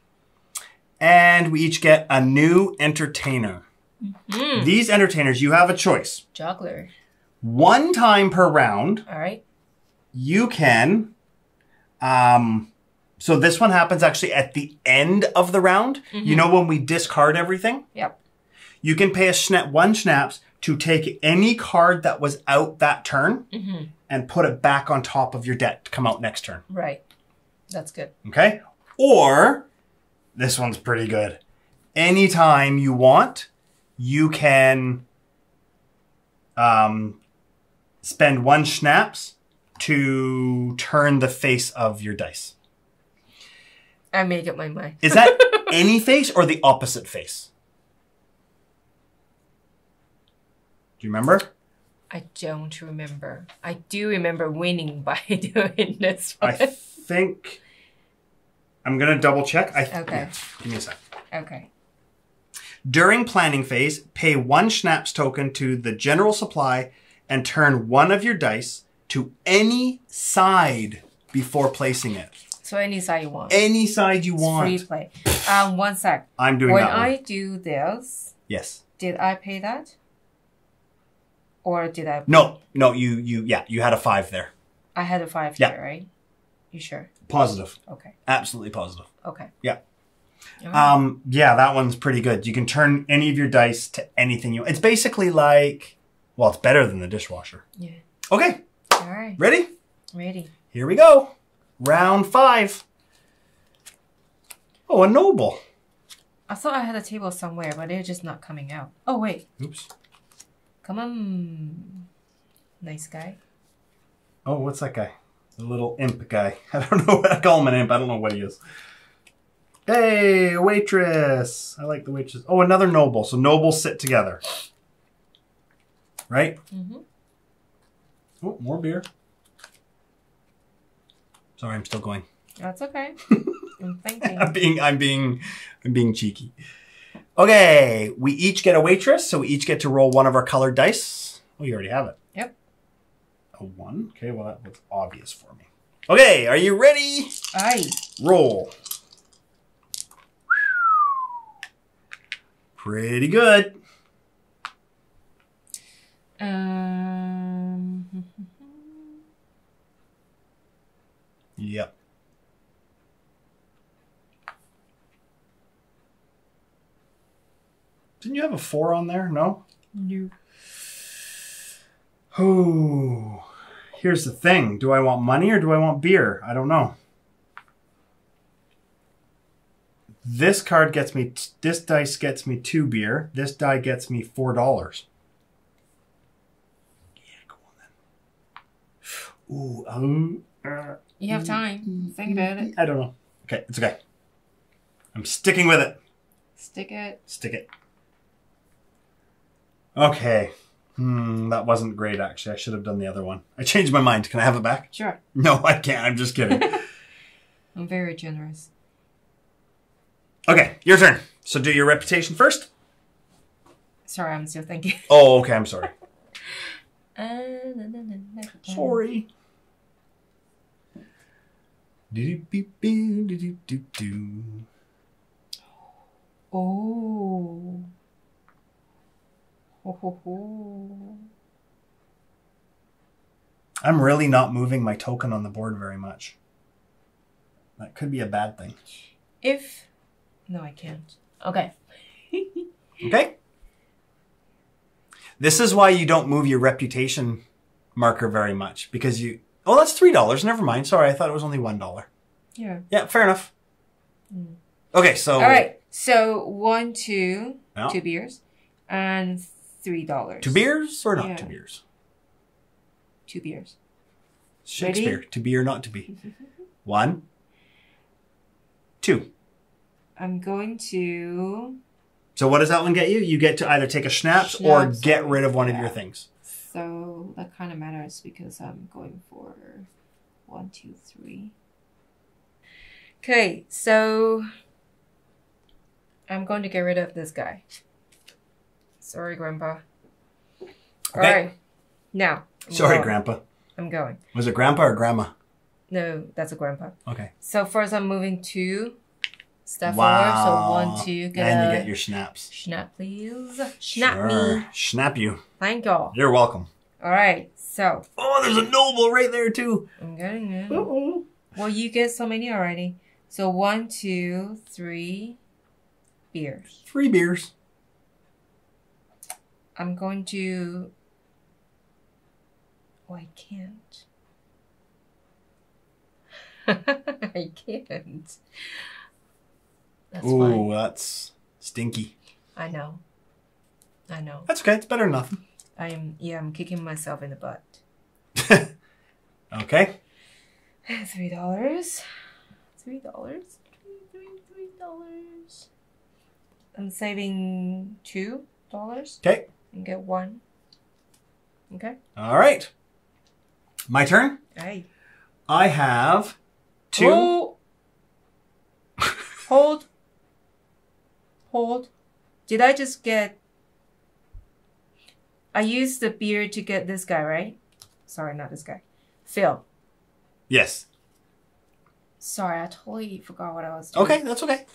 And we each get a new entertainer. Mm-hmm. These entertainers, you have a choice. Juggler. 1 time per round. All right. You can... so this one happens actually at the end of the round. Mm-hmm. You know when we discard everything? Yep. You can pay a one schnapps to take any card that was out that turn mm-hmm. and put it back on top of your deck to come out next turn. Right. That's good. Okay. Or... this one's pretty good. Anytime you want, you can spend 1 schnapps to turn the face of your dice. I make up my mind. Is that any face or the opposite face? Do you remember? I don't remember. I do remember winning by doing this one. I think... I'm going to double check. Okay. Give me a sec. Okay. During planning phase, pay 1 schnapps token to the general supply and turn 1 of your dice to any side before placing it. So any side you want. Any side you want. It's free play. 1 sec. I'm doing that one. When I do this, yes. Did I pay that? Or did I pay? No. No, you had a 5 there. I had a 5 there, right? You sure? Positive. Okay. Absolutely positive. Okay. Yeah. Right. Yeah, that one's pretty good. You can turn any of your dice to anything you want. It's basically like, well, it's better than the dishwasher. Yeah. Okay. All right. Ready? Ready. Here we go. Round 5. Oh, a noble. I thought I had a table somewhere, but they're just not coming out. Oh, wait. Oops. Come on. Nice guy. Oh, what's that guy? The little imp guy. I don't know what I call him an imp. I don't know what he is. Hey, waitress. I like the waitress. Oh, another noble. So nobles sit together. Right? Mm-hmm. Oh, more beer. Sorry, I'm still going. That's okay. I'm thinking. I'm being cheeky. Okay. We each get a waitress. So we each get to roll 1 of our colored dice. Oh, you already have it. Yep. A 1? Okay, well, that looks obvious for me. Okay, are you ready? Aye. Roll. Pretty good. Yep. Didn't you have a 4 on there? No? No. Oh, here's the thing. Do I want money or do I want beer? I don't know. This card gets me, this dice gets me 2 beer. This die gets me $4. Yeah, go on then. Ooh, you have time. Think about it. I don't know. Okay, it's okay. I'm sticking with it. Stick it. Stick it. Okay. That wasn't great, actually. I should have done the other one. I changed my mind. Can I have it back? Sure. No, I can't. I'm just kidding. I'm very generous. Okay, your turn. So do your reputation first. Sorry, I'm still thinking. Oh, okay. I'm sorry. Sorry. Oh. I'm really not moving my token on the board very much. That could be a bad thing. If... No, I can't. Okay. Okay. This is why you don't move your reputation marker very much, because you... Oh, that's $3. Never mind. Sorry, I thought it was only $1. Yeah. Yeah, fair enough. Mm. Okay, so... All right. So, two beers, and $3. Two beers or not two beers? Two beers. Shakespeare. Ready? To be or not to be. 1, 2. I'm going to... So what does that one get you? You get to either take a schnapps or get rid of one of your things. So that kind of matters because I'm going for 1, 2, 3. Okay, so I'm going to get rid of this guy. Sorry, Grandpa. Okay. All right. Now. Sorry, Grandpa. I'm going. Was it Grandpa or Grandma? No, that's a Grandpa. Okay. So first I'm moving to... Stuff forward, so 1, 2, get and you get your schnapps. Schnapp, please. Schnapp me. Schnapp you. Thank y'all. You're welcome. All right, so. Oh, there's a noble right there, too. I'm getting it. Uh-oh. Well, you get so many already. So 1, 2, 3 beers. 3 beers. I'm going to... Oh, I can't. I can't. Ooh, that's stinky. I know. I know. That's okay. It's better than nothing. I'm kicking myself in the butt. Okay. $3. $3. $3. I'm saving $2. Okay. And get 1. Okay. All right. My turn? Hey. I have 2. Oh. Hold. Hold. Did I just get... I used the beer to get this guy, right? Sorry, not this guy. Phil. Yes. Sorry, I totally forgot what I was doing. Okay, that's okay.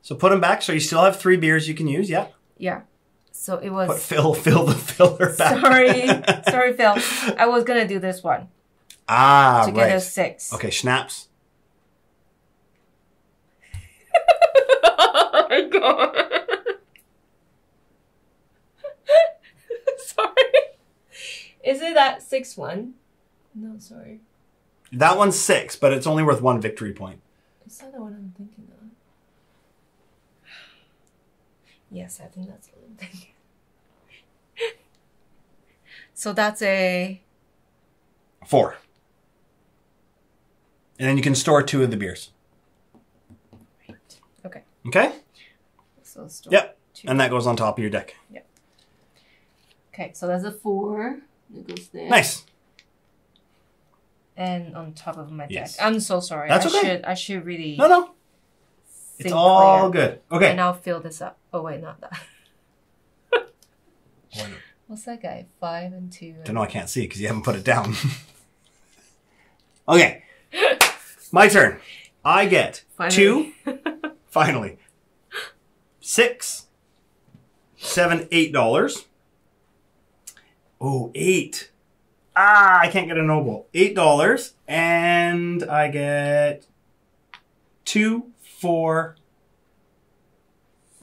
So put him back. So you still have 3 beers you can use, yeah? Yeah. So it was... But Phil the filler back. Sorry. Sorry, Phil. I was going to do this one. Ah, right. To get a 6. Okay, schnapps. Oh my God. Sorry. Is it that 6-1? No, sorry. That one's 6, but it's only worth 1 victory point. Is that the one I'm thinking of? Yes, I think that's what I'm thinking. So that's a... 4. And then you can store 2 of the beers. Okay? So store 2. And that goes on top of your deck. Yep. Okay, so that's a 4. It goes there. Nice. And on top of my deck. I'm so sorry. That's okay. I should really... No. It's all good. Okay. And I'll fill this up. Oh, wait, not that. What's that guy? 5 and 2. I don't know. I can't see it because you haven't put it down. Okay. My turn. I get 2... Finally, $6, $7, $8. Oh, 8. Ah, I can't get a noble. $8, and I get 2, 4,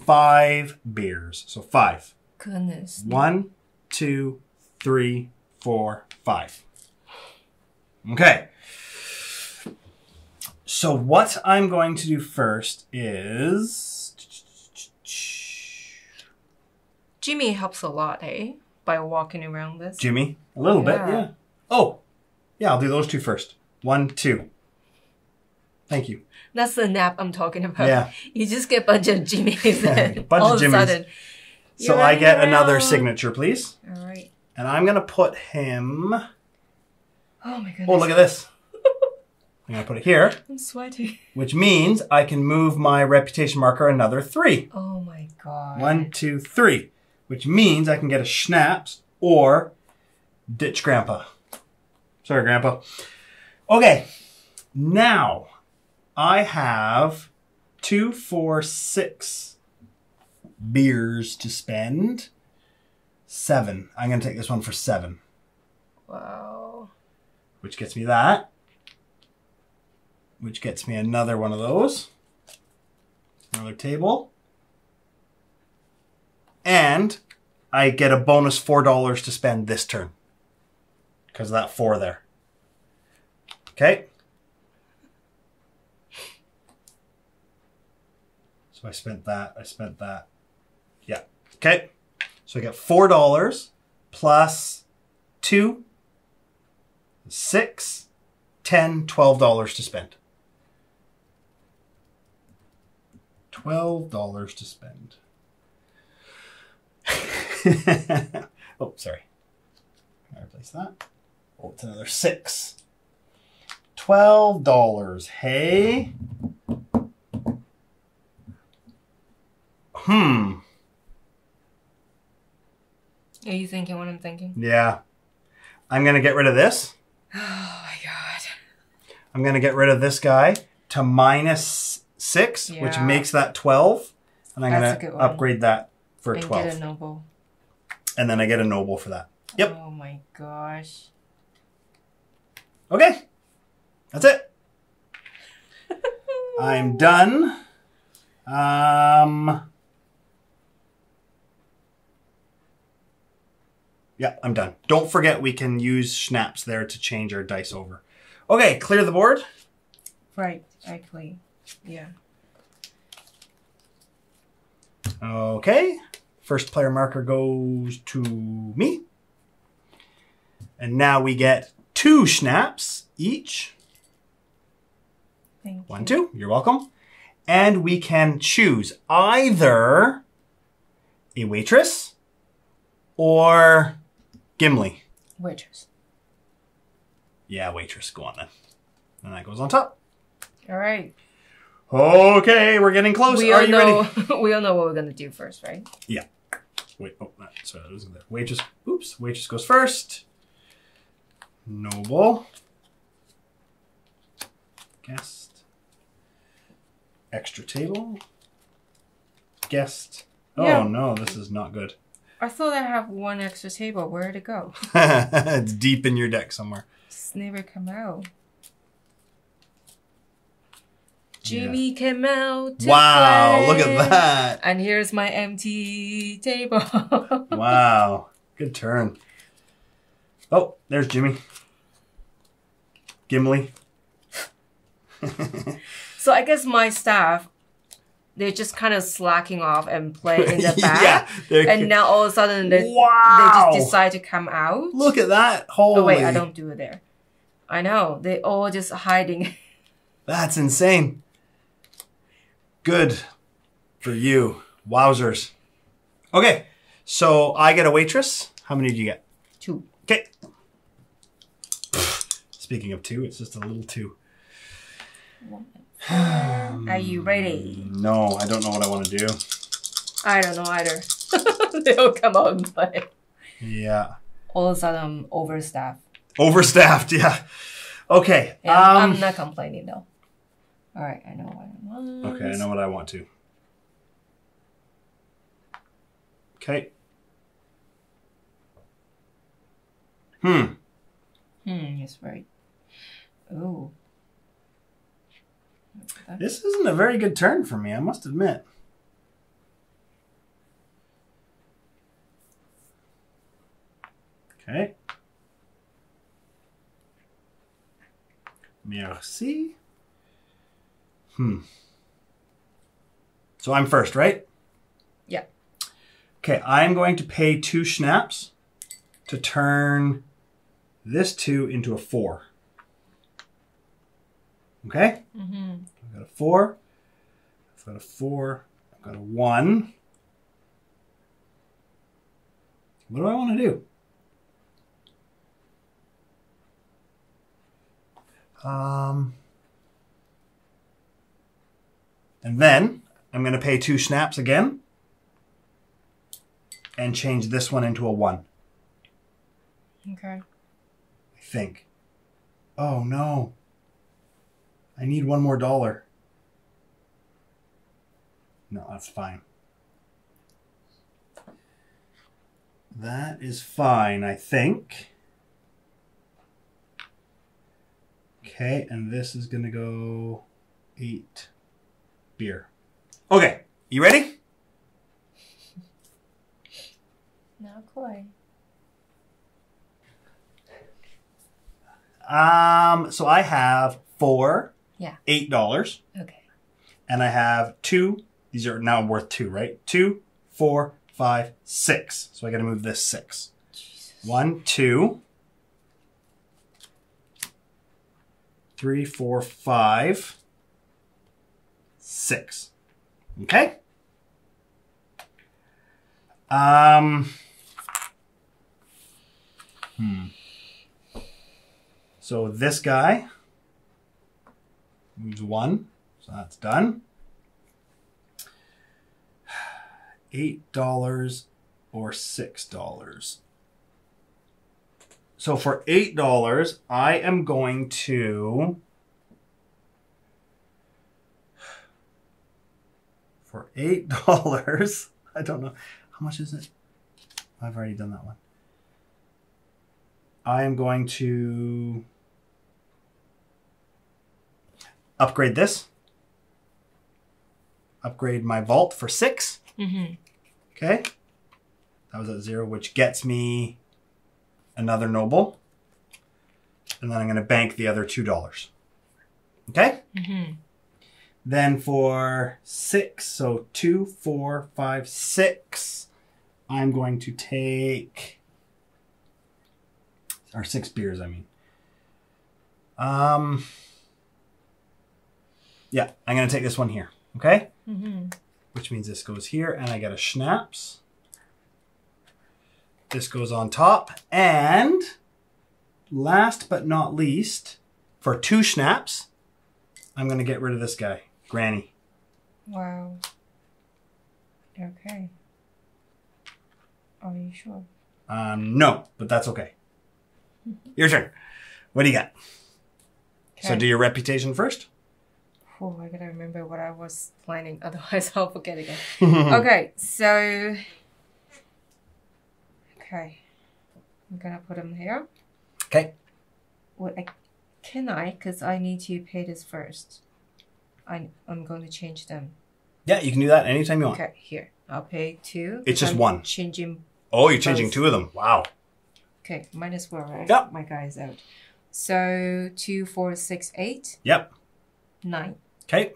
5 beers. So 5. Goodness. 1, 2, 3, 4, 5. Okay. So what I'm going to do first is... Jimmy helps a lot, eh? By walking around this. Jimmy? A little bit, yeah. Oh, yeah, I'll do those 2 first. 1, 2. Thank you. That's the nap I'm talking about. Yeah. You just get a bunch of Jimmys then. All of a sudden. So I get another signature, please. All right. And I'm going to put him... Oh, my goodness. Oh, look at this. I'm going to put it here. I'm sweating. Which means I can move my reputation marker another 3. Oh my God. 1, 2, 3. Which means I can get a schnapps or ditch Grandpa. Sorry, Grandpa. Okay. Now I have 2, 4, 6 beers to spend. 7. I'm going to take this one for 7. Wow. Which gets me that. Which gets me another one of those. Another table. And I get a bonus $4 to spend this turn. Because of that 4 there. Okay. So I spent that. I spent that. Yeah. Okay. So I get $4 plus 2, 6, 10, $12 to spend. $12 to spend. Oh, sorry. I replace that. Oh, it's another 6. $12, hey? Are you thinking what I'm thinking? Yeah. I'm going to get rid of this. Oh, my God. I'm going to get rid of this guy to minus 6, yeah, which makes that 12. And I'm going to upgrade that for 12. And get a noble. And then I get a noble for that. Yep. Oh, my gosh. Okay. That's it. I'm done. Yeah, I'm done. Don't forget we can use schnapps there to change our dice over. Okay, clear the board. Right, actually. Yeah. Okay. First player marker goes to me. And now we get 2 schnapps each. Thank you. 1, 2. You're welcome. And we can choose either a waitress or Gimli. Waitress. Yeah, waitress. Go on then. And that goes on top. All right. Okay, we're getting close. Are you ready? We all know what we're going to do first, right? Yeah. Wait, oh, sorry, that wasn't there. Waitress. Oops, waitress goes first. Noble. Guest. Extra table. Guest. Oh, yeah. No, this is not good. I thought I have 1 extra table. Where'd it go? It's deep in your deck somewhere. It's never come out. Jimmy came out to Wow, play. Look at that. And here's my empty table. Wow, good turn. Oh, there's Jimmy. Gimli. So I guess my staff, they're just kind of slacking off and play in the back. Yeah, and now all of a sudden they just decide to come out. Look at that. Holy. Oh, wait, I don't do it there. I know. They're all just hiding. That's insane. Good for you. Wowzers. Okay. So I get a waitress. How many do you get? 2. Okay. Speaking of 2, it's just a little 2. 1. Are you ready? No, I don't know what I want to do. I don't know either. They'll come out and play. Yeah. All of a sudden, I'm overstaffed. Overstaffed, yeah. Okay. Yeah, I'm not complaining, though. All right, I know what I want. Okay, I know what I want to. Okay. Yes, right. Oh. This isn't a very good turn for me, I must admit. Okay. Merci. So I'm first, right? Yeah. Okay, I'm going to pay 2 schnapps to turn this 2 into a 4. Okay? I've got a 4. I've got a 4. I've got a 1. What do I want to do? And then I'm going to pay 2 schnapps again and change this one into a 1. Okay. I think. Oh, no. I need one more dollar. No, that's fine. That is fine, I think. Okay, and this is going to go 8 beer. Okay, you ready? Now, Coy. So I have four. Yeah. $8. Okay. And I have two. These are now worth two, right? 2, 4, 5, 6. So I got to move this 6. Jesus. 1, 2, 3, 4, 5, 6. Okay. So this guy moves 1, so that's done. $8 or $6. So for $8, I am going to... For $8, I don't know. How much is it? I've already done that one. I am going to upgrade this. Upgrade my vault for 6. Mm-hmm. Okay. That was at 0, which gets me another noble. And then I'm going to bank the other $2. Okay? Mm-hmm. Then for 6, so 2, 4, 5, 6, I'm going to take, or 6 beers, I mean. Yeah, I'm going to take this one here, okay? Mm-hmm. Which means this goes here, and I get a schnapps. This goes on top, and last but not least, for 2 schnapps, I'm going to get rid of this guy, Granny. Wow. Okay. Are you sure? No, but that's okay. Your turn. What do you got? Okay. So do your reputation first. Oh, I gotta remember what I was planning. Otherwise, I'll forget again. Okay, so... Okay. I'm gonna put him here. Okay. What? Can I? Because I need to pay this first. I'm going to change them. Yeah, you can do that anytime you want. Okay, here. I'll pay 2. It's just I'm 1. Changing. Oh, you're changing both. 2 of them. Wow. Okay, might as well, right? Yep. My guy's out. So 2, 4, 6, 8. Yep. 9. Okay.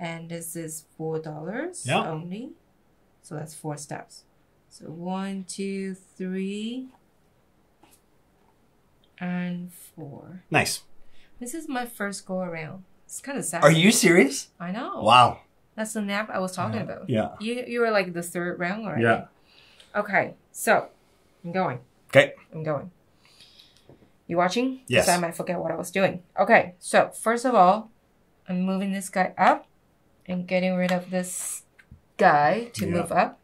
And this is $4 only. So that's 4 steps. So 1, 2, 3. And 4. Nice. This is my first go around. It's kind of sad. Are you serious? I know. Wow. That's the nap I was talking about. Yeah. You were like the 3rd round already. Yeah. Okay. So I'm going. Okay. I'm going. You watching? Yes. Because I might forget what I was doing. Okay. So first of all, I'm moving this guy up and getting rid of this guy to move up.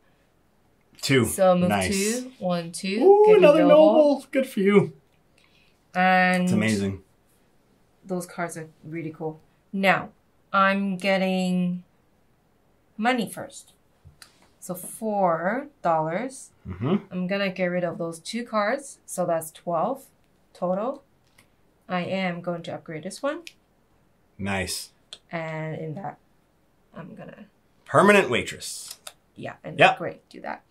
2. So move 2. 1, 2. Ooh, another noble. Good for you. And it's amazing. Those cards are really cool. Now, I'm getting money first. So $4. Mm-hmm. I'm going to get rid of those 2 cards. So that's 12 total. I am going to upgrade this one. Nice. And in that, I'm going to... Permanent waitress. Yeah, and upgrade. Do that.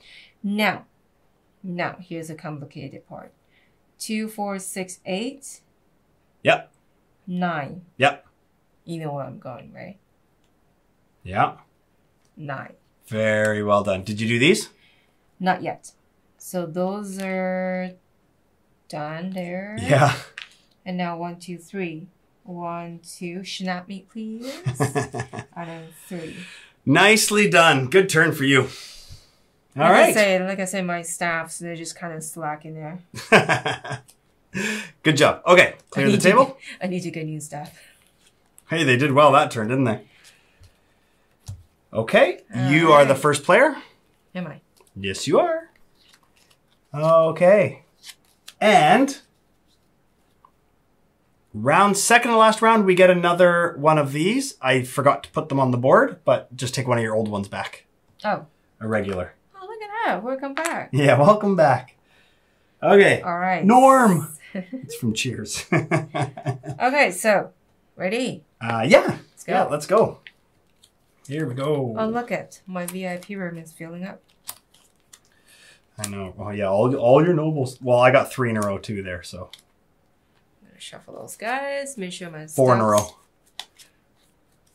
Now, here's a complicated part. 2, 4, 6, 8. Yep. 9. Yep. You know where I'm going, right? Yeah. 9. Very well done. Did you do these? Not yet. So those are done there. Yeah. And now 1, 2, 3. 1, 2. Snap me, please. And then 3. Nicely done. Good turn for you. All right. Like I say, my staffs, they're just kind of slacking there. Good job. Okay, clear the table. I need to get new staff. Hey, they did well that turn, didn't they? Okay, you are the first player. Am I? Yes, you are. Okay. And round 2nd to last round, we get another one of these. I forgot to put them on the board, but just take one of your old ones back. Oh. A regular. Welcome back. Yeah, welcome back. Okay. All right. Norm. It's from Cheers. Okay, so ready? Yeah. Let's go. Yeah, let's go. Here we go. Oh, look it. My VIP room is filling up. I know. Oh, yeah. All your nobles. Well, I got 3 in a row, too, there, so. I'm going to shuffle those guys. Make sure my 4 in a row.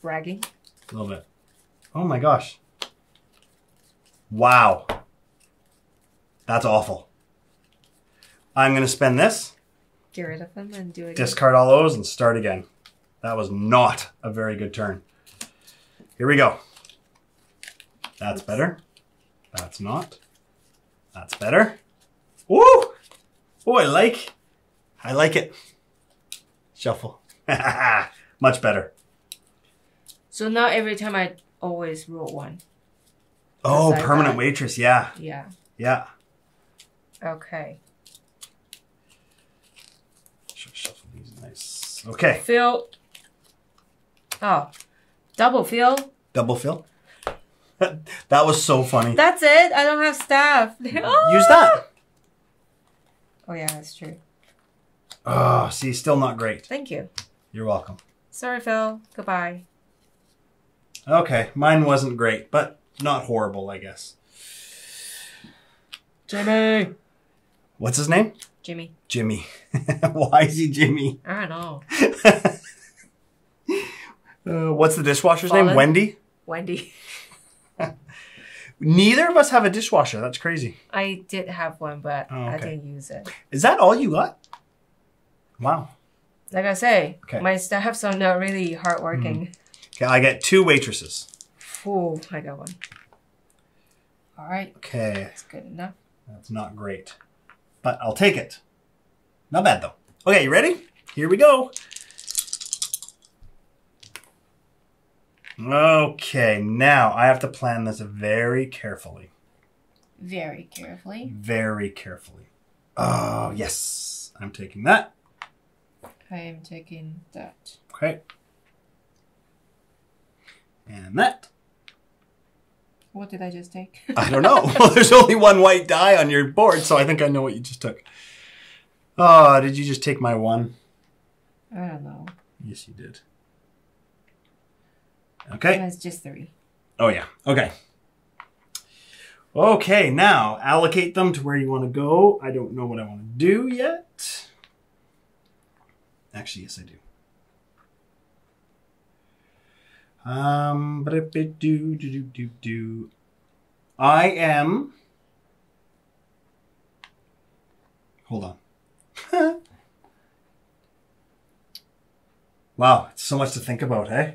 Bragging. A little bit. Oh, my gosh. Wow. That's awful. I'm going to spend this. Get rid of them and do it again. Discard all those and start again. That was not a very good turn. Here we go. That's better. That's not. That's better. Woo! Oh, I like it. Shuffle. Much better. So now every time I always roll 1. Oh, permanent waitress. Yeah. Yeah. Yeah. Okay. Shuffle these nice. Okay. Fill. Oh, double fill. Double fill. That was so funny. That's it. I don't have staff. Oh! Use that. Oh yeah, that's true. Oh, see, still not great. Thank you. You're welcome. Sorry, Phil. Goodbye. Okay, mine wasn't great, but not horrible, I guess. Jimmy. What's his name? Jimmy. Jimmy. Why is he Jimmy? I don't know. What's the dishwasher's name? Wendy? Wendy. Neither of us have a dishwasher. That's crazy. I did have one, but I didn't use it. Is that all you got? Wow. Like I say, my staffs are not really hardworking. Okay, I get 2 waitresses. Oh, I got 1. All right. Okay. That's good enough. That's not great, but I'll take it. Not bad, though. Okay, you ready? Here we go. Okay, now I have to plan this very carefully. Very carefully? Very carefully. Oh, yes. I'm taking that. I am taking that. Okay. And that. What did I just take? I don't know. Well, there's only 1 white die on your board, so I think I know what you just took. Oh, did you just take my 1? I don't know. Yes, you did. Okay. That's just 3. Oh, yeah. Okay. Okay, now allocate them to where you want to go. I don't know what I want to do yet. Actually, yes, I do. I am. Hold on. Wow, it's so much to think about, eh?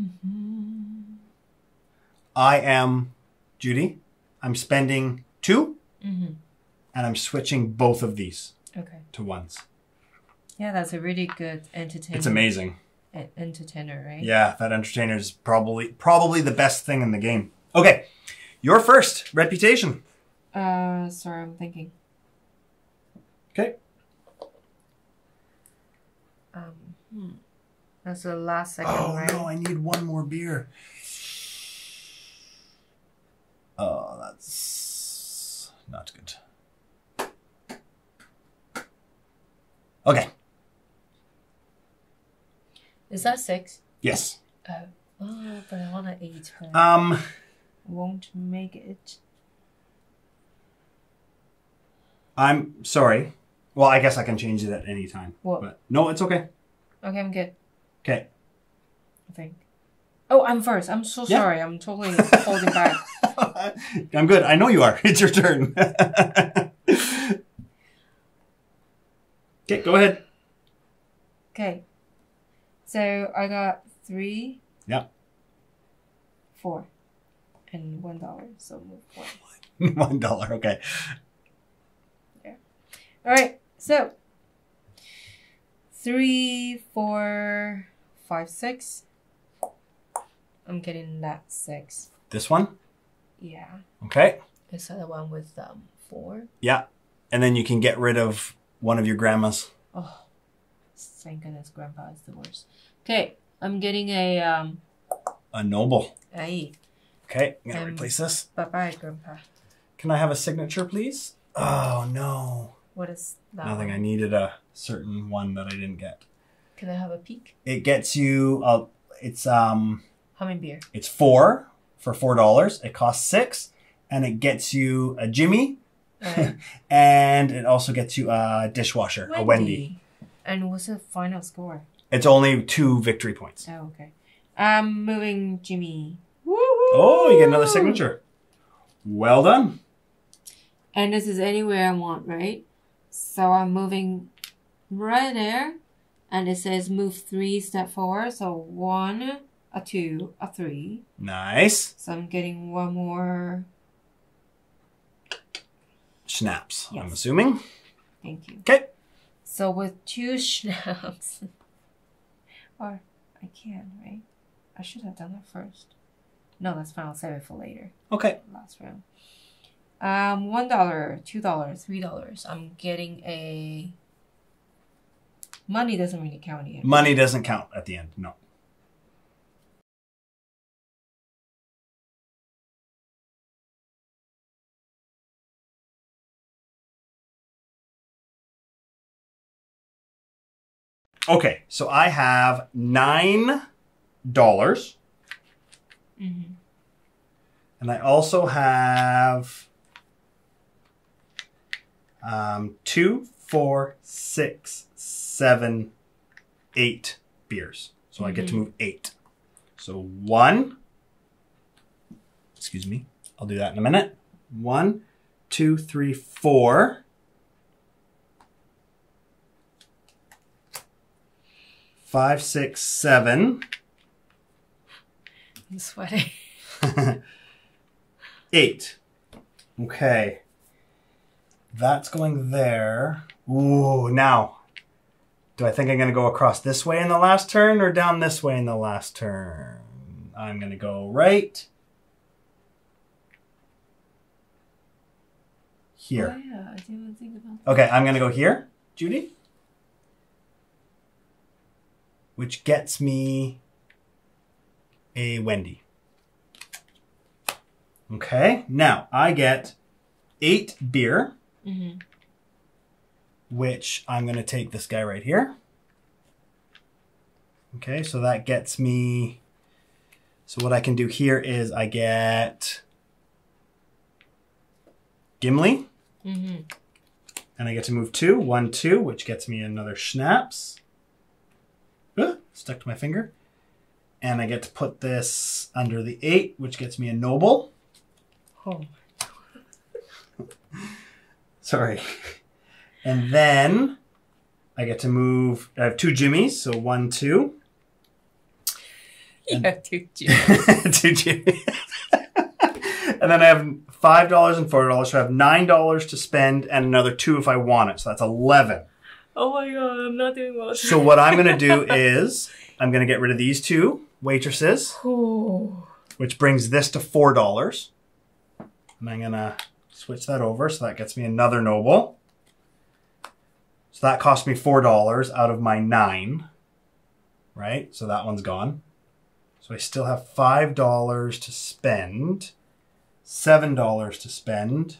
Mm-hmm. I am Judy. I'm spending 2, and I'm switching both of these to 1s. Yeah, that's a really good entertainer. It's amazing. Entertainer, right? Yeah, that entertainer is probably the best thing in the game. Okay, you're first. Reputation. Sorry, I'm thinking. Okay. That's the last second, right? Oh, no, I need 1 more beer. Oh, that's not good. Okay. Is that 6? Yes. Oh, but I want to 8. Won't make it. I'm sorry. Well, I guess I can change it at any time. What? But no, it's okay. Okay, I'm good. Okay. I think. Oh, I'm first. I'm so sorry. I'm totally holding back. I'm good. I know you are. It's your turn. Okay, go ahead. Okay. So I got 3. Yeah. 4. And $1. So move 1. $1. Okay. Yeah. All right. So 3, 4, 5, 6. I'm getting that 6. This one? Yeah. Okay. Is that the one with 4? Yeah. And then you can get rid of one of your grandmas. Oh, thank goodness grandpa is the worst. Okay. I'm getting a noble. Aye. Okay. I'm going to replace this. Bye-bye, grandpa. Can I have a signature, please? Oh, no. What is that? Nothing. I needed a certain one that I didn't get. Can I have a peek? It gets you... It's How many beer? It's four for $4. It costs $6 and it gets you a Jimmy. And it also gets you a dishwasher, a Wendy. And what's the final score? It's only 2 victory points. Oh, okay. Moving Jimmy. Woo-hoo! Oh, you get another signature. Well done. And this is anywhere I want, right? So I'm moving right there. And it says move 3 step forward. So 1, a 2, a 3. Nice. So I'm getting 1 more. Schnapps, yes. I'm assuming. Thank you. Okay. So with 2 schnapps. Or I can, right? I should have done that first. No, that's fine. I'll save it for later. Okay. Last round. $1, $2, $3. I'm getting a... Money doesn't really count yet. Money doesn't count at the end, no. Okay, so I have $9. Mm-hmm. And I also have 2, 4, 6, 7, 8 beers. So mm-hmm. I get to move 8. So 1, excuse me, I'll do that in a minute. 1, 2, 3, 4. 5, 6, 7. I'm sweating. 8. Okay. That's going there. Ooh, now. Do I think I'm going to go across this way in the last turn or down this way in the last turn? I'm going to go right here. Oh, yeah. I didn't think about that. Okay, I'm going to go here, Judy. Which gets me a Wendy. Okay, now I get 8 beer, mm-hmm. which I'm gonna take this guy right here. Okay, so that gets me, so what I can do here is I get Gimli, mm-hmm. and I get to move 2, 1, 2, which gets me another schnapps. Stuck to my finger. And I get to put this under the 8, which gets me a noble. Oh my God. Sorry. And then I get to move, I have 2 Jimmies, so 1, 2. You have 2 Jimmies. 2 Jimmies. And then I have $5 and $4, so I have $9 to spend and another 2 if I want it, so that's 11. Oh my God, I'm not doing well. So what I'm going to do is I'm going to get rid of these 2 waitresses, ooh. Which brings this to $4. And I'm going to switch that over. So that gets me another noble. So that cost me $4 out of my 9, right? So that one's gone. So I still have $5 to spend, $7 to spend,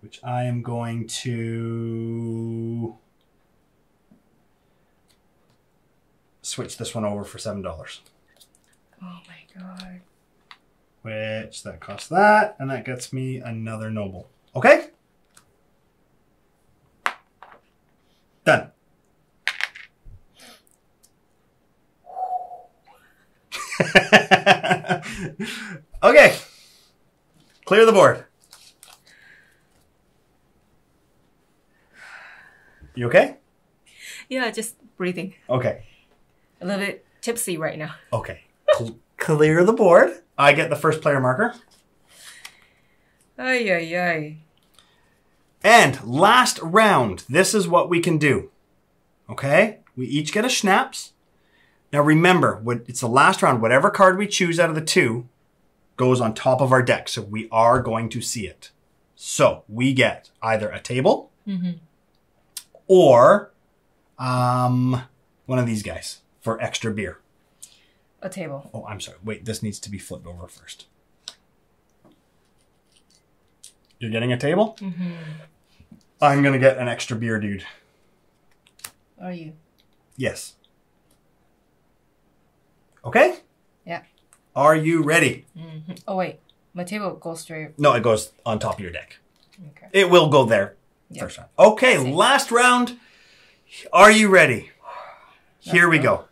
which I am going to... switch this one over for $7. Oh my God. Which that costs that, and that gets me another noble. Okay? Done. Okay. Clear the board. You okay? Yeah, just breathing. Okay. A little bit tipsy right now. Okay. Clear the board. I get the first player marker. Ay, ay, ay. And last round. This is what we can do. Okay? We each get a schnapps. Now remember, it's the last round. Whatever card we choose out of the 2 goes on top of our deck. So we are going to see it. So we get either a table mm-hmm. or one of these guys. For extra beer. A table. Oh, I'm sorry. Wait, this needs to be flipped over first. You're getting a table? Mm-hmm. I'm going to get an extra beer, dude. Are you? Yes. Okay. Yeah. Are you ready? Mm-hmm. Oh, wait. My table goes straight. No, it goes on top of your deck. Okay. It will go there. Yep. First time. Okay, last round. Are you ready? Here we go.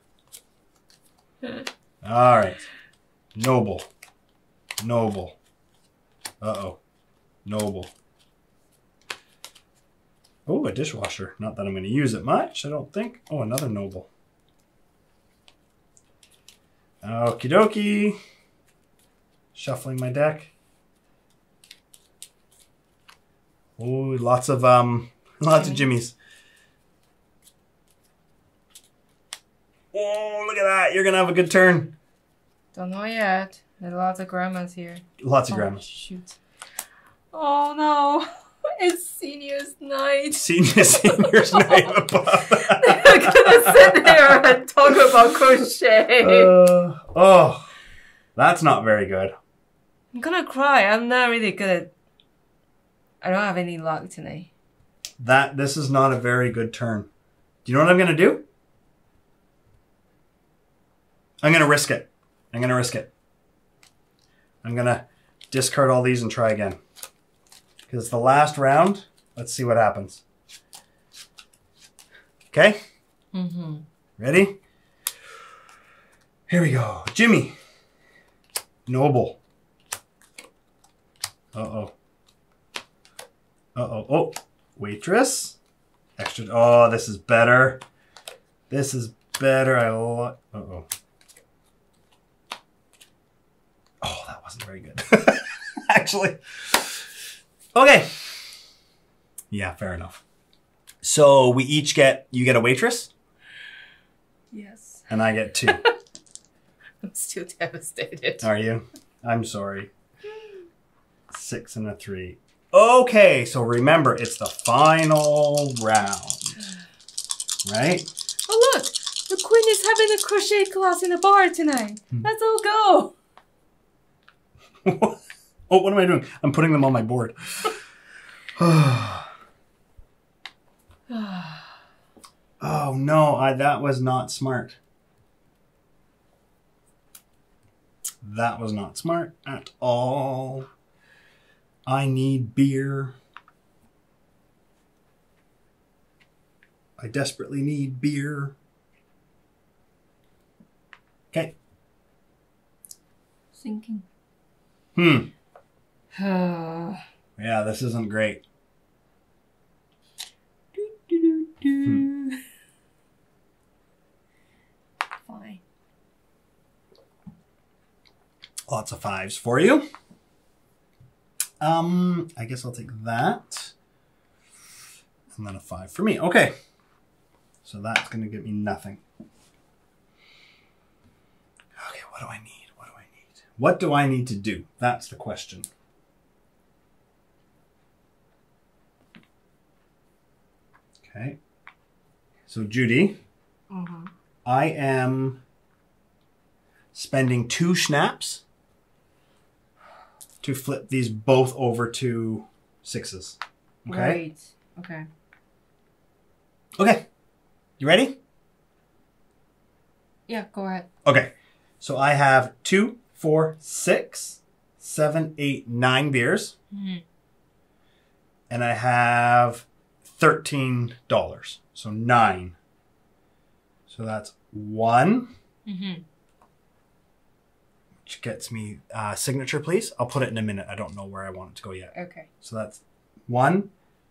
All right. Noble. Noble. Uh-oh. Noble. Oh, a dishwasher. Not that I'm going to use it much, I don't think. Oh, another noble. Okie dokie. Shuffling my deck. Oh, lots of jimmies. Oh, look at that. You're going to have a good turn. Don't know yet. There's lots of grandmas here. Lots of grandmas. Shoot. Oh, no. It's seniors' night. Seniors' night above. They're going to sit there and talk about crochet. Oh, that's not very good. I'm going to cry. I'm not really good at... I don't have any luck today. This is not a very good turn. Do you know what I'm going to do? I'm going to risk it. I'm going to risk it. I'm going to discard all these and try again. Because it's the last round. Let's see what happens. Okay? Mm-hmm. Ready? Here we go. Jimmy. Noble. Uh-oh. Uh-oh. Oh, waitress. Extra. Oh, this is better. This is better. Uh-oh. Oh, that wasn't very good. Actually. Okay. Yeah, fair enough. So we each get, you get a waitress? Yes. And I get two. I'm still devastated. Are you? I'm sorry. 6 and a 3. Okay, so remember, it's the final round. Right? Oh, look. The queen is having a crochet class in a bar tonight. Let's all go. What? Oh, what am I doing? I'm putting them on my board. Oh, no, that was not smart. That was not smart at all. I need beer. I desperately need beer. Okay. Sinking. Yeah, this isn't great. Fine. Lots of 5s for you. I guess I'll take that. And then a 5 for me. Okay. So that's going to give me nothing. Okay, what do I need? What do I need to do? That's the question. Okay. So, Judy, I am spending 2 schnapps to flip these both over to 6s. Okay? Right. Okay. Okay. You ready? Yeah, go ahead. Okay. So, I have 2, 4, 6, 7, 8, 9 beers. Mm-hmm. And I have $13. So 9. So that's 1. Mm-hmm. Which gets me signature, please. I'll put it in a minute. I don't know where I want it to go yet. Okay. So that's 1,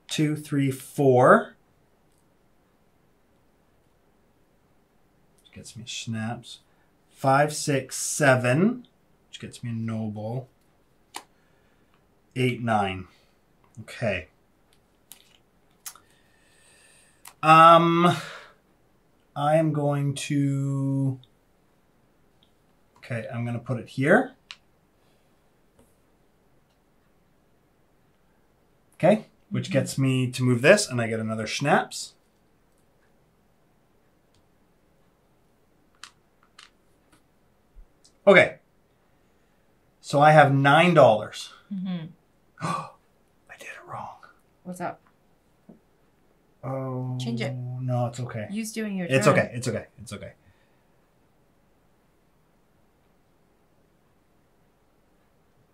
2, 3, 4. Which gets me schnapps. 5, 6, 7. Which gets me a noble. 8, 9. Okay. I am going to... Okay, I'm going to put it here. Okay, which gets me to move this, and I get another schnapps. Okay. So I have $9. Mm-hmm. I did it wrong. What's up? Oh. Change it. No, it's okay. You're doing your turn. It's okay. It's okay. It's okay.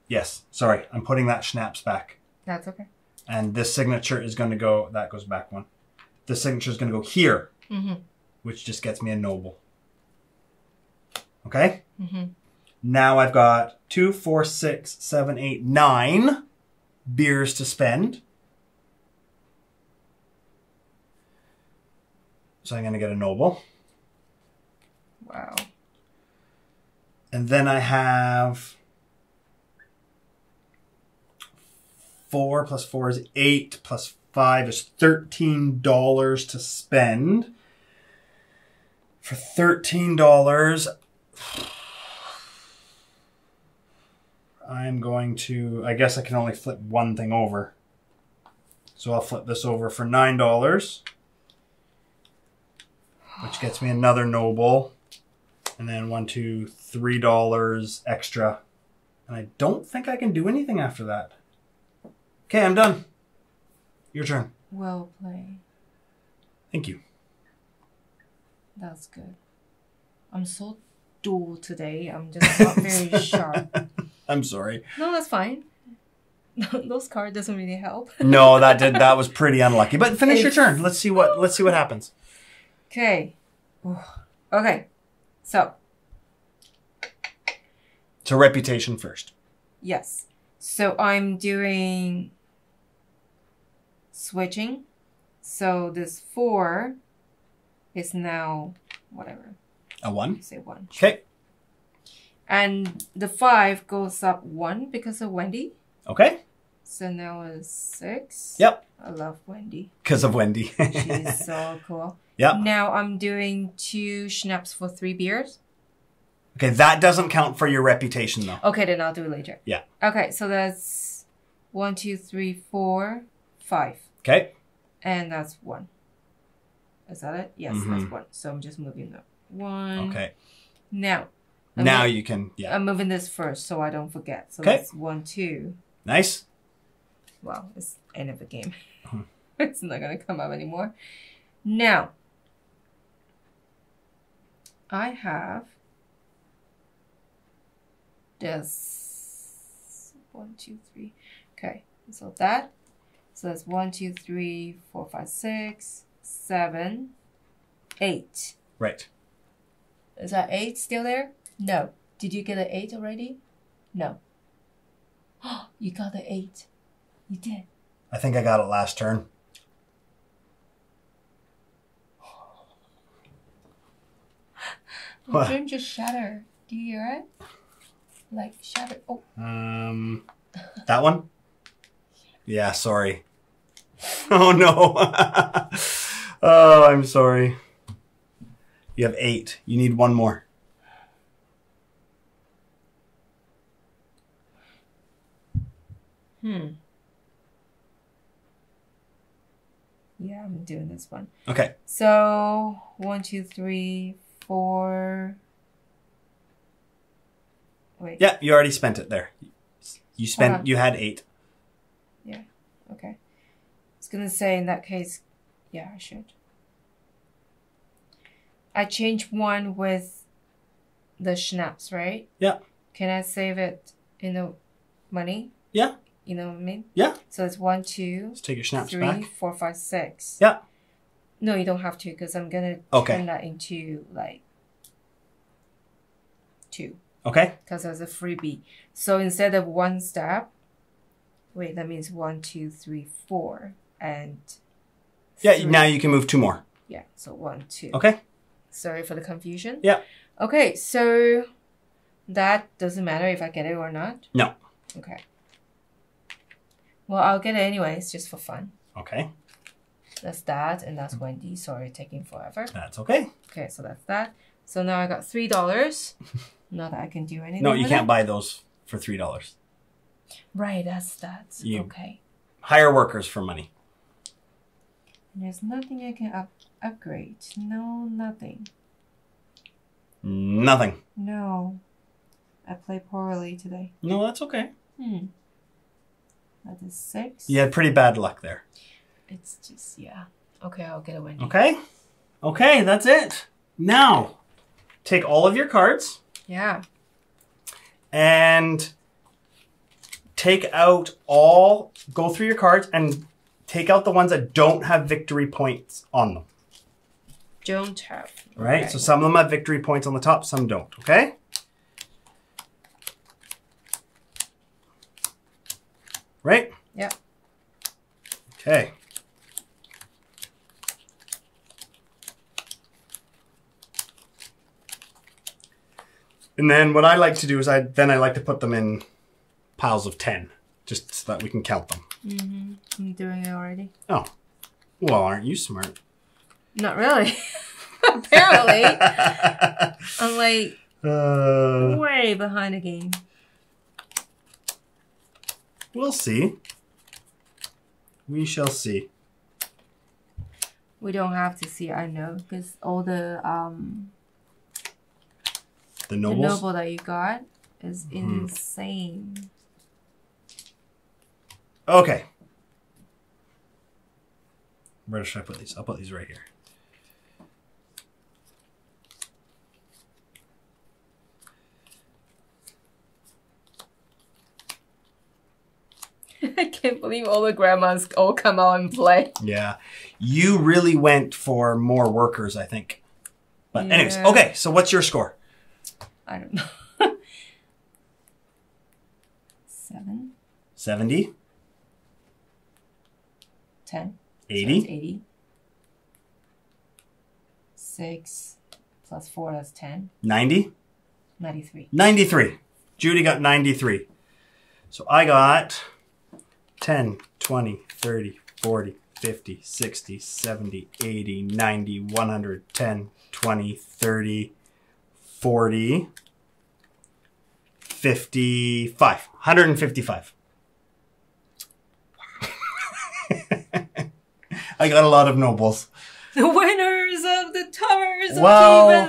Yes, sorry. I'm putting that schnapps back. That's okay. And this signature is going to go... That goes back one. This signature is going to go here, mm-hmm. which just gets me a noble. Okay? Mm-hmm. Now I've got 2, 4, 6, 7, 8, 9 beers to spend. So I'm going to get a noble. Wow. And then I have... 4 plus 4 is 8 plus 5 is $13 to spend. For $13, I'm going to, I guess I can only flip one thing over. So I'll flip this over for $9, which gets me another noble. And then $3 extra. And I don't think I can do anything after that. Okay, I'm done. Your turn. Well played. Thank you. That's good. I'm so dull today. I'm just not very sharp. I'm sorry. No, that's fine. Those cards doesn't really help. No, that was pretty unlucky. But finish your turn. Let's see what happens. Okay. Okay. So reputation first. Yes. So I'm doing switching. So this 4 is now whatever. A 1? Say 1. Okay. And the 5 goes up 1 because of Wendy. Okay. So now it's 6. Yep. I love Wendy. Because of Wendy. She's so cool. Yep. Now I'm doing 2 schnapps for 3 beers. Okay, that doesn't count for your reputation, though. Okay, then I'll do it later. Yeah. Okay, so that's 1, 2, 3, 4, 5. Okay. And that's 1. Is that it? Yes, mm-hmm. that's 1. So I'm just moving that 1. Okay. Now you can... Yeah. I'm moving this first so I don't forget. So that's 1, 2. Nice. Well, it's end of the game. It's not going to come up anymore. Now, I have... Yes. 1, 2, 3. Okay. So that's 1, 2, 3, 4, 5, 6, 7, 8. Right. Is that 8 still there? No. Did you get an 8 already? No. Oh, you got the 8. You did. I think I got it last turn. My dream just shattered. Do you hear it? Like shadow. Oh. That one? Yeah, sorry. Oh no. Oh, I'm sorry. You have 8. You need 1 more. Yeah, I'm doing this one. Okay. So 1, 2, 3, 4. Wait. Yeah, you already spent it there. You spent, you had 8. Yeah, okay. I was going to say in that case, yeah, I should. I changed 1 with the schnapps, right? Yeah. Can I save it in the money? Yeah. You know what I mean? Yeah. So it's 1, 2, let's take your schnapps 3, 4, 5, 6. Yeah. No, you don't have to because I'm going to turn that into like 2. Okay. Because there's a freebie. So instead of 1 step, wait, that means 1, 2, 3, 4. And 3. Yeah, now you can move 2 more. Yeah, so 1, 2. Okay. Sorry for the confusion. Yeah. Okay, so that doesn't matter if I get it or not? No. Okay. Well, I'll get it anyways, just for fun. Okay. That's that, and that's Wendy. Sorry, taking forever. That's okay. Okay, so that's that. So now I got $3. Not that I can do anything. No, you can't buy those for $3. Right, that's okay. Hire workers for money. And there's nothing I can upgrade. No, nothing. Nothing. No, I played poorly today. No, that's okay. That is 6. You had pretty bad luck there. It's just Okay, I'll get a win. Okay, that's it. Now, take all of your cards. Yeah. And take out all, go through your cards and take out the ones that don't have victory points on them. Don't have. Right? Okay. So some of them have victory points on the top, some don't. Okay? Right? Yeah. Okay. And then what I like to do is I like to put them in piles of 10, just so that we can count them. Mm-hmm. I'm doing it already. Oh. Well, aren't you smart? Not really. Apparently. I'm like way behind the game. We'll see. We shall see. We don't have to see, I know, because all the noble that you got is insane. Okay. Where should I put these? I'll put these right here. I can't believe all the grandmas all come out and play. Yeah. You really went for more workers, I think. But yeah. Anyways, okay, so what's your score? I don't know. 7. 70. 10. 80. So 80. 6 plus 4, that's 10. 90. 93. 93. Judy got 93. So I got 10, 20, 30, 40, 50, 60, 70, 80, 90, 100, 10, 20, 30, 40, 55, 155. I got a lot of nobles. The winners of the Taverns of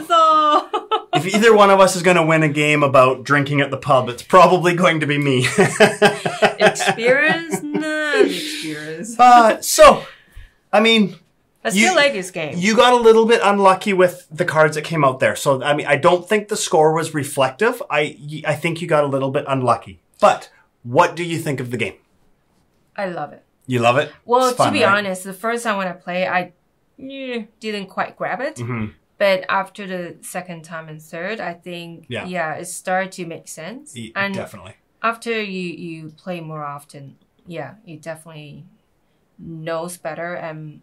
Tiefenthal. If either one of us is going to win a game about drinking at the pub, it's probably going to be me. Experience? None experience. So, I mean... I still like this game. You got a little bit unlucky with the cards that came out there. So, I mean, I don't think the score was reflective. I think you got a little bit unlucky. But what do you think of the game? I love it. You love it? Well, it's fun, to be honest, the first time when I played, I didn't quite grab it. Mm-hmm. But after the second time and third, I think, yeah it started to make sense. Yeah, and definitely. After you play more often, yeah, you definitely knows better. And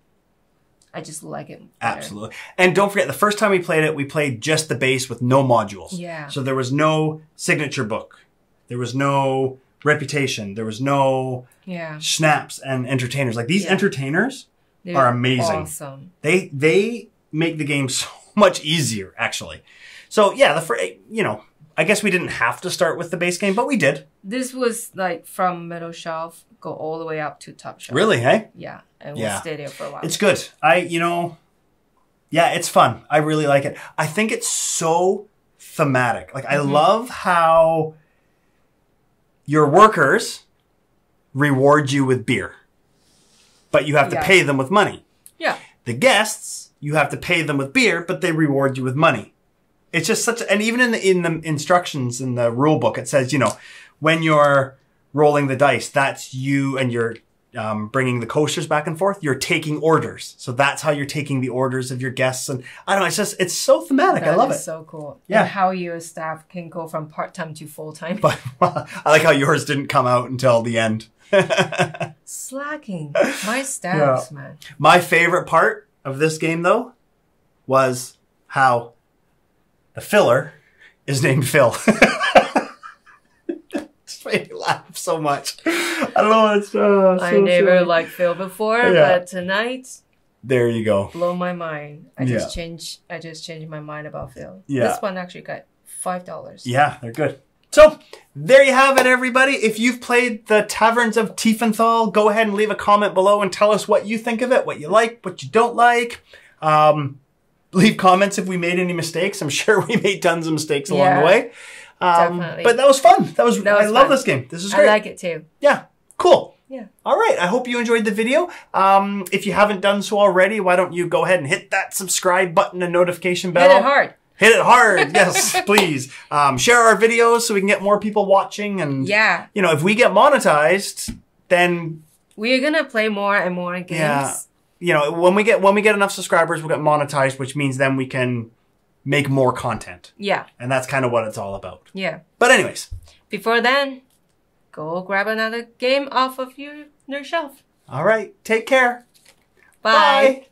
I just like it better. Absolutely. And don't forget, the first time we played it, we played just the base with no modules. Yeah. So there was no signature book. There was no reputation. There was no snaps and entertainers. Like these entertainers... They're are amazing. Awesome. They make the game so much easier, actually. So yeah, you know, I guess we didn't have to start with the base game, but we did. This was like from middle shelf, go all the way up to top shelf. Really, hey? Yeah, and we'll stay there for a while. It's good. Yeah, it's fun. I really like it. I think it's so thematic. Like I love how your workers reward you with beer. But you have to pay them with money. Yeah. The guests, you have to pay them with beer, but they reward you with money. It's just such, and even in the instructions in the rule book, it says, you know, when you're rolling the dice, that's you and you're bringing the coasters back and forth. You're taking orders. So that's how you're taking the orders of your guests. And I don't know, it's just, it's so thematic. I love it. That is so cool. Yeah. And how your staff can go from part-time to full-time. But I like how yours didn't come out until the end. Slacking. My stabs, man. My favorite part of this game, though, was how the filler is named Phil. It's made me laugh so much. I don't know. It's, I never liked Phil before, but tonight... There you go. Blow my mind. I just changed my mind about Phil. Yeah. This one actually got $5. Yeah, they're good. So, there you have it, everybody. If you've played the Taverns of Tiefenthal, go ahead and leave a comment below and tell us what you think of it, what you like, what you don't like. Leave comments if we made any mistakes. I'm sure we made tons of mistakes along the way. Definitely. But that was fun. I love this game. This is great. I like it too. Yeah. Cool. Yeah. All right. I hope you enjoyed the video. If you haven't done so already, why don't you go ahead and hit that subscribe button and notification bell. Hit it hard. Hit it hard. Yes, please. Share our videos so we can get more people watching. And, yeah, you know, if we get monetized, then we're going to play more and more games. Yeah. You know, when we get enough subscribers, we'll get monetized, which means then we can make more content. Yeah. And that's kind of what it's all about. Yeah. But anyways. Before then, go grab another game off of your nerd shelf. All right. Take care. Bye. Bye.